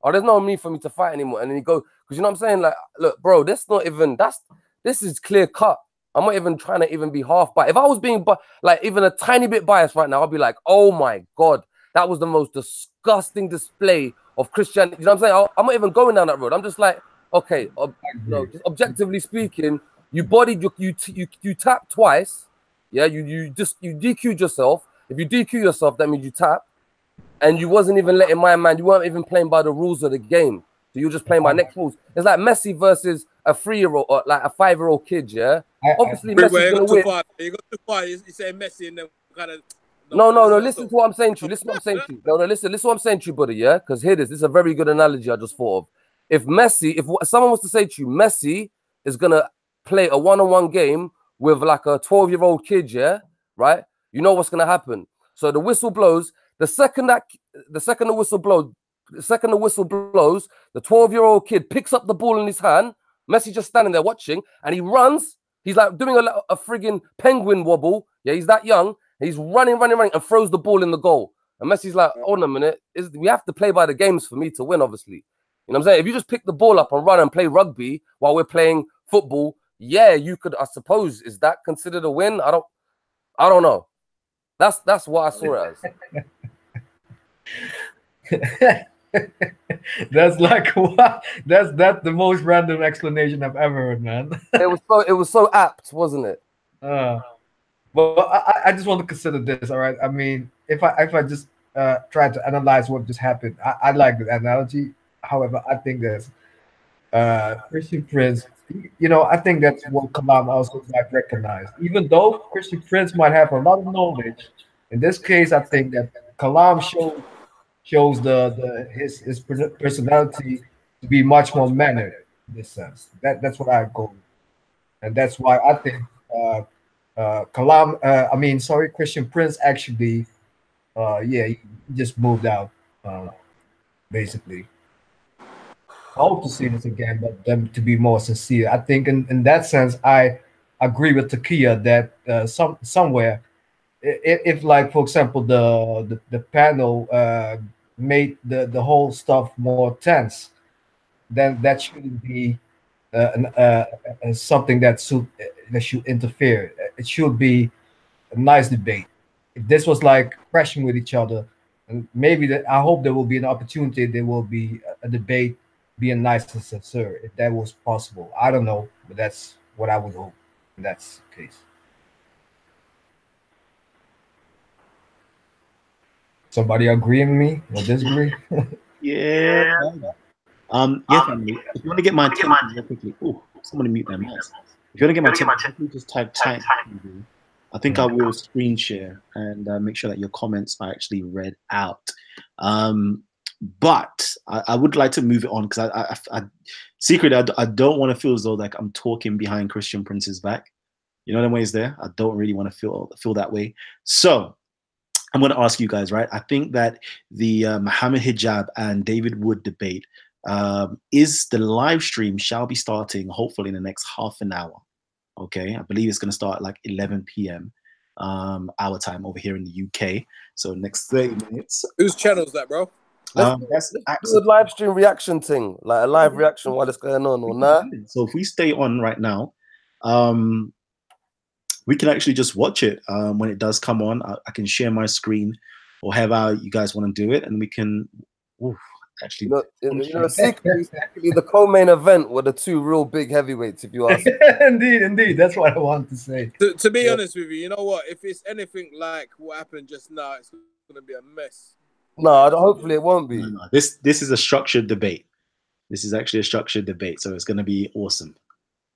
Oh, there's no need for me to fight anymore. And then he goes, because you know what I'm saying? Like, look, bro, that's not even, that's, this is clear cut. I'm not even trying to even be half biased. If I was being, like, even a tiny bit biased right now, I'd be like, oh my God, that was the most disgusting display of Christianity. You know what I'm saying? I'll, I'm not even going down that road. I'm just like, okay, ob you know, just objectively speaking, you bodied, you, you, you, you tapped twice. Yeah, you, you just, you D Q'd yourself. If you D Q yourself, that means you tap. And you wasn't even letting my man, you weren't even playing by the rules of the game. So you're just playing by next rules. It's like Messi versus a three-year-old, or like a five-year-old kid, yeah? I, Obviously, I, Messi's going to win. You got too far. You said Messi and then kind of No, no, no. Listen to what I'm saying to you. Listen to what I'm saying to you. No, no, listen. Listen to what I'm saying to you, buddy, yeah? Because here this. This is a very good analogy I just thought of. If Messi, if someone was to say to you, Messi is going to play a one-on-one game with like a twelve-year-old kid, yeah? Right? You know what's going to happen. So the whistle blows. The second that the second the whistle blows, the second the whistle blows, the twelve-year-old kid picks up the ball in his hand. Messi just standing there watching, and he runs. He's like doing a, a friggin' penguin wobble. Yeah, he's that young. He's running, running, running, and throws the ball in the goal. And Messi's like, hold on a minute. Is, we have to play by the games for me to win, obviously. You know what I'm saying? If you just pick the ball up and run and play rugby while we're playing football, yeah, you could, I suppose, is that considered a win? I don't, I don't know. That's that's what I saw it as. That's like what? That's that's the most random explanation I've ever heard, man. It was so it was so apt, wasn't it? Uh, well, I, I just want to consider this. All right, I mean, if I if I just uh, try to analyze what just happened, I, I like the analogy. However, I think there's uh, Christian Prince. You know, I think that's what Kalam also like recognized. Even though Christian Prince might have a lot of knowledge, in this case, I think that Kalam showed. shows the, the his his personality to be much more mannered in this sense. That that's what I go with. And that's why I think uh, uh, Kalam, uh, I mean, sorry, Christian Prince actually, uh, yeah, he just moved out, uh, basically. I hope to see this again, but them to be more sincere. I think in, in that sense, I agree with Takiyah that uh, some somewhere, if, if like for example the the, the panel uh, made the, the whole stuff more tense, then that shouldn't be uh, an, uh, something that should that should interfere. It should be a nice debate. If this was like crashing with each other, and maybe that I hope there will be an opportunity. There will be a, a debate, being nice and sincere, if that was possible. I don't know, but that's what I would hope. If that's the case. Somebody agree with me or disagree? Yeah. um, yes, um, if you want to get my attention real quickly, oh, somebody mute their mics. If you want to get my attention, just type Titan T V. I think I will screen share and uh, make sure that your comments are actually read out. Um, but I, I would like to move it on because I, I, I, secretly, I, I don't want to feel as though like I'm talking behind Christian Prince's back. You know the ways there. I don't really want to feel feel that way. So. I'm going to ask you guys, right? I think that the uh, Muhammad Hijab and David Wood debate um, is the live stream shall be starting hopefully in the next half an hour. Okay, I believe it's going to start at like eleven p m Um, our time over here in the U K. So next thirty minutes. Whose channel is that, bro? Um, that's the Axe Apologetics live stream reaction thing, like a live reaction while it's going on or not. So if we stay on right now, um, we can actually just watch it um, when it does come on. I, I can share my screen or however you guys want to do it, and we can oof, actually. Look, you know, secretly, the co-main event were the two real big heavyweights, if you ask. Indeed, indeed, that's what I want to say. To, to be yeah. honest with you, you know what? If it's anything like what happened just now, it's going to be a mess. No, hopefully it won't be. No, no. This this is a structured debate. This is actually a structured debate, so it's going to be awesome.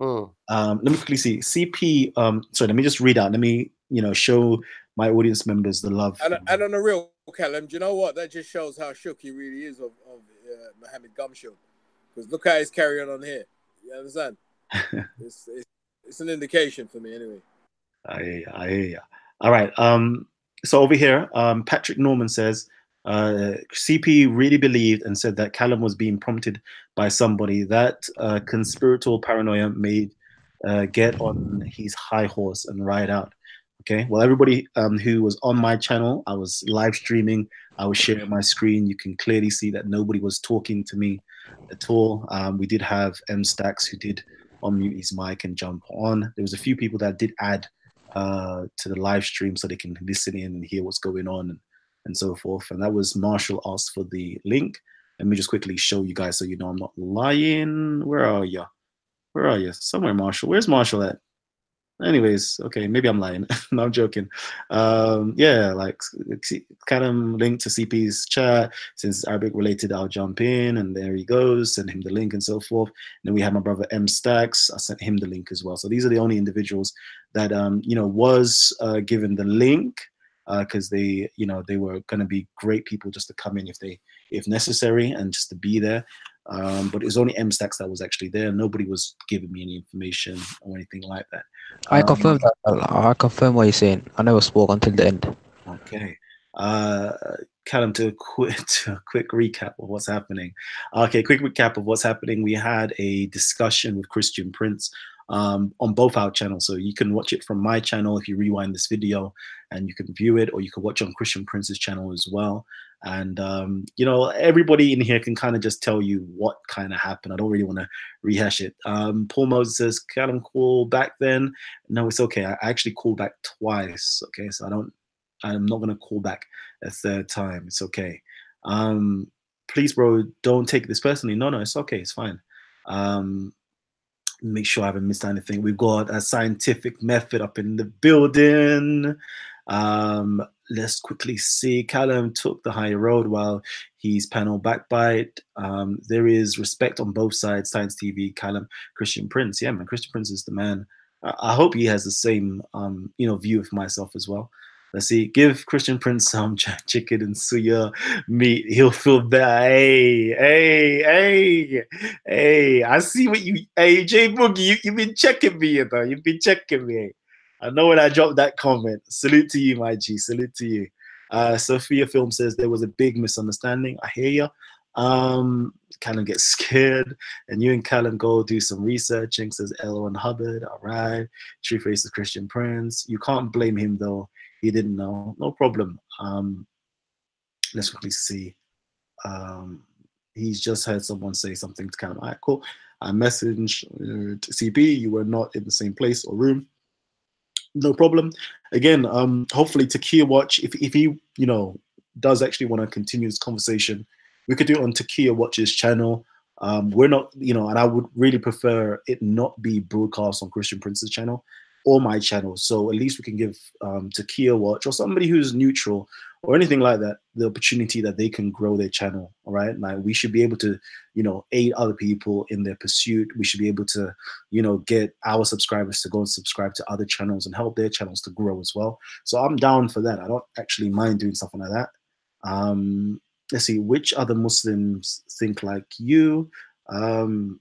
Mm. Um, let me quickly see. C P, um, sorry, let me just read out. Let me, you know, show my audience members the love. And, and on a real, Kalam, do you know what? That just shows how shook he really is of, of uh, Mohammed Gumshoe. Because look how he's carrying on here. You understand? it's, it's, it's an indication for me, anyway. I hear ya, I hear ya. All right. Um, so over here, um, Patrick Norman says, uh, C P really believed and said that Kalam was being prompted by somebody. That uh, conspiratorial paranoia made uh, get on his high horse and ride out. Okay, well, everybody um, who was on my channel, I was live streaming, I was sharing my screen. You can clearly see that nobody was talking to me at all. Um, we did have M Stacks who did unmute his mic and jump on. There was a few people that did add uh, to the live stream so they can listen in and hear what's going on. And, and so forth. And that was Marshall asked for the link. Let me just quickly show you guys so you know I'm not lying. Where are you? Where are you? Somewhere, Marshall. Where's Marshall at? Anyways, okay, maybe I'm lying. No, I'm joking. Um, yeah, like Kalam linked to C P's chat. Since it's Arabic related, I'll jump in. And there he goes. Send him the link and so forth. And then we have my brother M Stacks. I sent him the link as well. So these are the only individuals that, um, you know, was uh, given the link. because uh, they, you know, they were going to be great people just to come in if they, if necessary, and just to be there. Um, but it was only M Stacks that was actually there. Nobody was giving me any information or anything like that. I um, confirm that. I confirm what you're saying. I never spoke until the end. Okay. Uh, Kalam, to a quick, to a quick recap of what's happening. Okay, quick recap of what's happening. We had a discussion with Christian Prince um, on both our channels. So you can watch it from my channel if you rewind this video, and you can view it, or you can watch on Christian Prince's channel as well. And, um, you know, everybody in here can kind of just tell you what kind of happened. I don't really want to rehash it. Um, Paul Moses says, Kalam called back then. No, it's okay. I actually called back twice. Okay, so I don't, I'm not going to call back a third time. It's okay. Um, please, bro, don't take this personally. No, no, it's okay. It's fine. Um, make sure I haven't missed anything. We've got a scientific method up in the building. Um, let's quickly see. Kalam took the high road while he's panel backbite. Um, there is respect on both sides. Titans T V, Kalam, Christian Prince. Yeah, man, Christian Prince is the man. I, I hope he has the same, um, you know, view of myself as well. Let's see. Give Christian Prince some chicken and suya meat. He'll feel better. Hey, hey, hey, hey. I see what you. Hey, J Boogie, you, you've been checking me, though. You've been checking me. I know when I dropped that comment. Salute to you, my G. Salute to you. Uh, Sophia Film says there was a big misunderstanding. I hear you. Um, Kalam gets scared, and you and Kalam go do some researching, says Elon Hubbard. All right. True face of Christian Prince. You can't blame him, though. He didn't know. No problem. Um, let's quickly see. Um, he's just heard someone say something to Kalam. All right, cool. I messaged uh, to C B. You were not in the same place or room. No problem. Again, um, hopefully Takiyah Watch, if, if he, you know, does actually want to continue this conversation, we could do it on Takiyah Watch's channel. Um, we're not, you know, and I would really prefer it not be broadcast on Christian Prince's channel or my channel. So at least we can give um, Takiyah Watch or somebody who's neutral or anything like that the opportunity that they can grow their channel. All right, like we should be able to, you know, aid other people in their pursuit. We should be able to, you know, get our subscribers to go and subscribe to other channels and help their channels to grow as well. So I'm down for that. I don't actually mind doing something like that. Um, let's see, which other Muslims think like you? Um,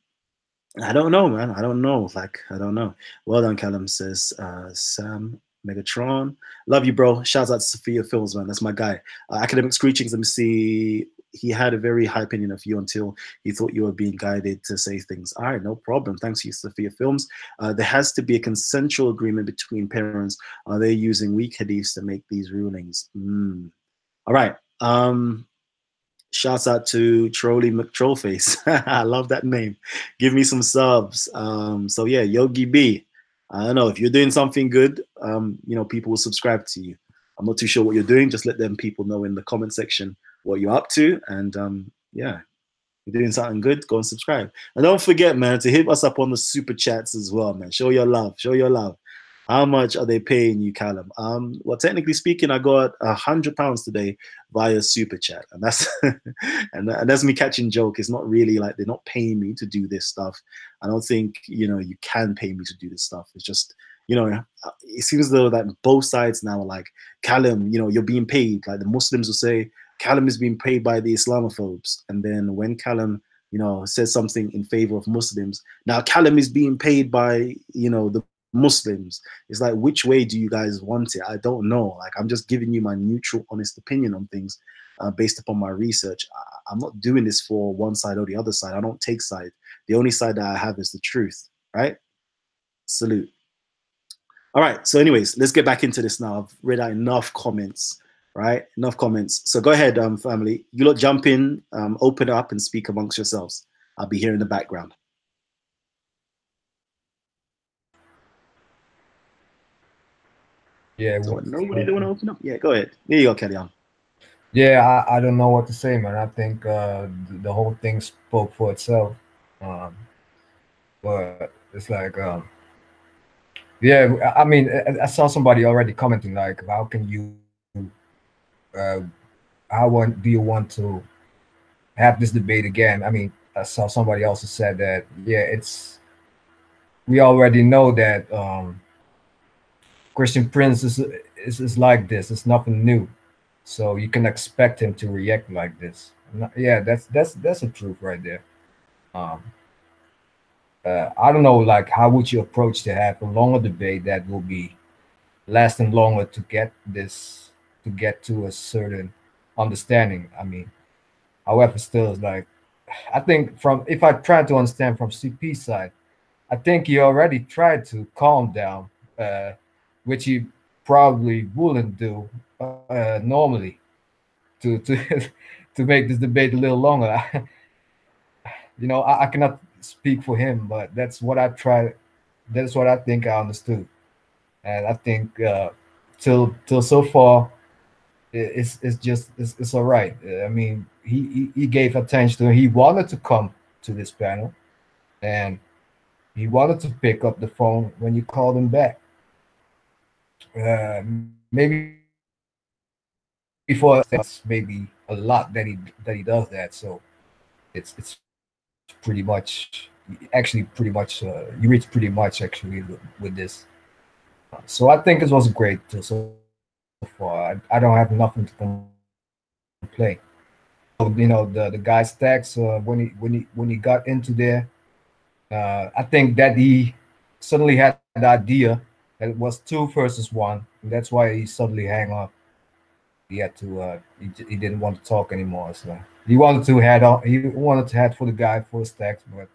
I don't know, man. I don't know. Like, I don't know. Well done, Kalam, says uh, Sam Megatron. Love you, bro. Shouts out to Sophia Films, man. That's my guy. Uh, Academic Screechings, let me see. He had a very high opinion of you until he thought you were being guided to say things. All right, no problem. Thanks to you, Sophia Films. Uh, there has to be a consensual agreement between parents. Are they using weak hadiths to make these rulings? Mm. All right. Um, Shouts out to Trolley McTrollface. I love that name. Give me some subs. Um, so yeah, Yogi B. I don't know if you're doing something good. Um, you know, people will subscribe to you. I'm not too sure what you're doing. Just let them people know in the comment section what you're up to. And um, yeah, if you're doing something good, go and subscribe. And don't forget, man, to hit us up on the super chats as well, man. Show your love. Show your love. How much are they paying you, Kalam? Um, well, technically speaking, I got a hundred pounds today via super chat, and that's and, and that's me catching joke. It's not really like they're not paying me to do this stuff. I don't think, you know, you can pay me to do this stuff. It's just, you know, it seems though that both sides now are like, Kalam, you know, you're being paid. Like the Muslims will say, Kalam is being paid by the Islamophobes, and then when Kalam, you know, says something in favor of Muslims, now Kalam is being paid by, you know, the Muslims. It's like, which way do you guys want it? I don't know. Like, I'm just giving you my neutral, honest opinion on things uh, based upon my research. I, I'm not doing this for one side or the other side. I don't take side. The only side that I have is the truth, right? Salute. All right. So anyways, let's get back into this now. I've read out enough comments, right? Enough comments. So go ahead, um, family. You lot jump in, um, open up and speak amongst yourselves. I'll be here in the background. Yeah, so nobody don't want to open up. Yeah, go ahead. There you go, carry on. Yeah, I, I don't know what to say, man. I think uh, the whole thing spoke for itself. Um, but it's like, um, yeah, I mean, I, I saw somebody already commenting, like, how can you, uh, how want, do you want to have this debate again? I mean, I saw somebody also said that, yeah, it's, we already know that, um, Christian Prince is it's, it's like this. It's nothing new. So you can expect him to react like this. Not, yeah, that's that's that's the truth right there. Um, uh, I don't know, like, how would you approach to have a longer debate that will be lasting longer to get this, to get to a certain understanding? I mean, however, still is like, I think from, if I try to understand from C P's side, I think he already tried to calm down, uh, which he probably wouldn't do uh, normally, to to to make this debate a little longer. You know, I, I cannot speak for him, but that's what I tried. That's what I think I understood, and I think uh, till till so far, it's it's just it's, it's all right. I mean, he, he he gave attention to. He wanted to come to this panel, and he wanted to pick up the phone when you called him back. Uh, maybe before, that's maybe a lot that he that he does that. So it's it's pretty much actually pretty much uh, you reach pretty much actually with, with this. So I think it was great so far. I, I don't have nothing to complain. So, you know, the the guy Stacks, uh, when he when he when he got into there. Uh, I think that he suddenly had the idea that it was two versus one, and that's why he suddenly hang up. He had to. Uh, he, he didn't want to talk anymore. So he wanted to head on. He wanted to head for the guy for Stacks, but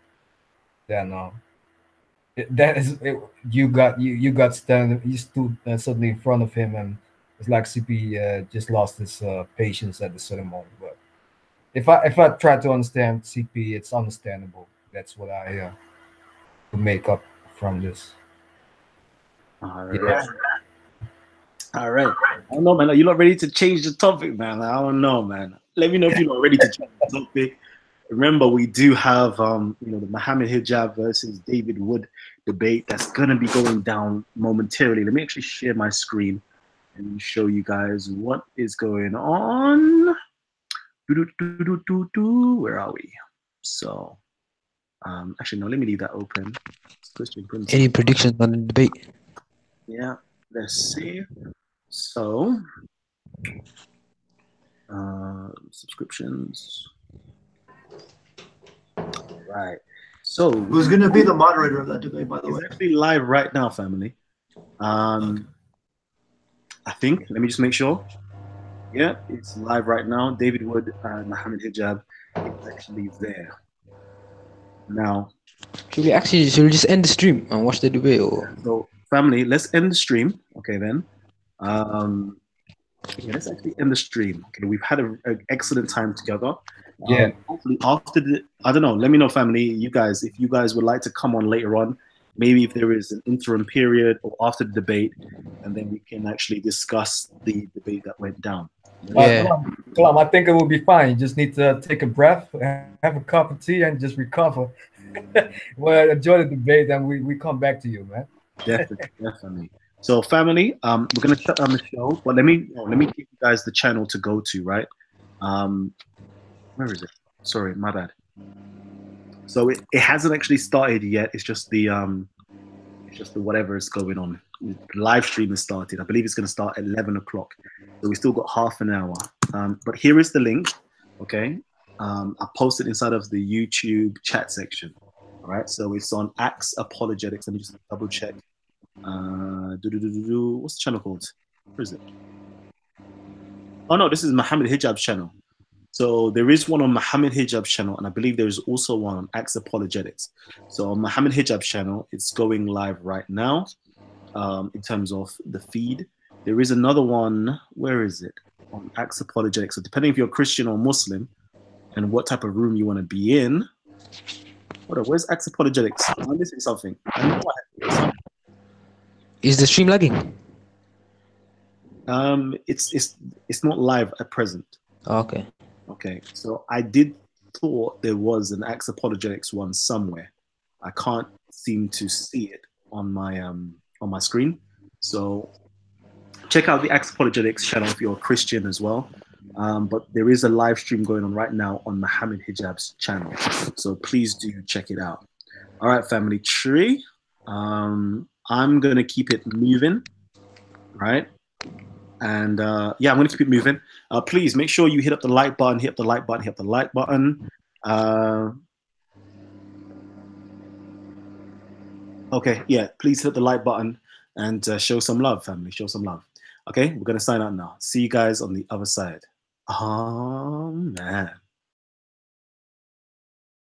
then uh, it, that is it, you got you you got standing. You stood uh, suddenly in front of him, and it's like C P uh, just lost his uh, patience at the certain moment. But if I if I try to understand C P, it's understandable. That's what I uh, make up from this. All right. Yeah. All right. I don't know, man. Are you not ready to change the topic, man? I don't know, man. Let me know if you're not ready to change the topic. Remember, we do have, um, you know, the Muhammad Hijab versus David Wood debate that's going to be going down momentarily. Let me actually share my screen and show you guys what is going on. Where are we? So... Um, actually, no, let me leave that open. Christian Prince. Any predictions on the debate? Yeah, let's see. So, uh, subscriptions. All right. So, who's going to be the moderator of that debate, by the way? It's actually live right now, family. Um, I think, let me just make sure. Yeah, it's live right now. David Wood and Muhammad Hijab is actually there. Now, should we actually should we just end the stream and watch the debate? Or? So, family, let's end the stream. Okay, then. Um, okay, let's actually end the stream. Okay, we've had an excellent time together. Um, yeah. Hopefully, after the, I don't know. Let me know, family. You guys, if you guys would like to come on later on, maybe if there is an interim period or after the debate, and then we can actually discuss the debate that went down. Yeah, Kalam, I think it will be fine. You just need to take a breath, have a cup of tea, and just recover. Well, enjoy the debate, and we, we come back to you, man. Definitely, definitely. So, family, um, we're gonna shut down the show, but let me oh, let me give you guys the channel to go to, right? Um, where is it? Sorry, my bad. So it, it hasn't actually started yet. It's just the um, it's just the whatever is going on. Live stream has started. I believe it's going to start at eleven o'clock. So we still got half an hour. Um, but here is the link. Okay. Um, I posted inside of the YouTube chat section. All right. So it's on Axe Apologetics. Let me just double check. Uh, do, do, do, do, do. What's the channel called? Where is it? Oh, no, this is Muhammad Hijab's channel. So there is one on Muhammad Hijab's channel, and I believe there is also one on Axe Apologetics. So on Muhammad Hijab's channel, it's going live right now. Um, in terms of the feed, there is another one. Where is it? On Axe Apologetics. So depending if you're Christian or Muslim, and what type of room you want to be in. Hold on, where's Axe Apologetics? I'm missing something. I know I have something. Is the stream lagging? Um, it's it's it's not live at present. Oh, okay. Okay. So I did thought there was an Axe Apologetics one somewhere. I can't seem to see it on my um. on my screen. So check out the Axe Apologetics channel if you're a Christian as well. Um, but there is a live stream going on right now on Muhammad Hijab's channel. So please do check it out. All right, family tree. Um, I'm going to keep it moving, right? And uh, yeah, I'm going to keep it moving. Uh, please make sure you hit up the like button, hit up the like button, hit up the like button. Uh, okay, yeah, please hit the like button and uh, show some love, family, show some love. Okay, we're going to sign out now. See you guys on the other side. Oh, man.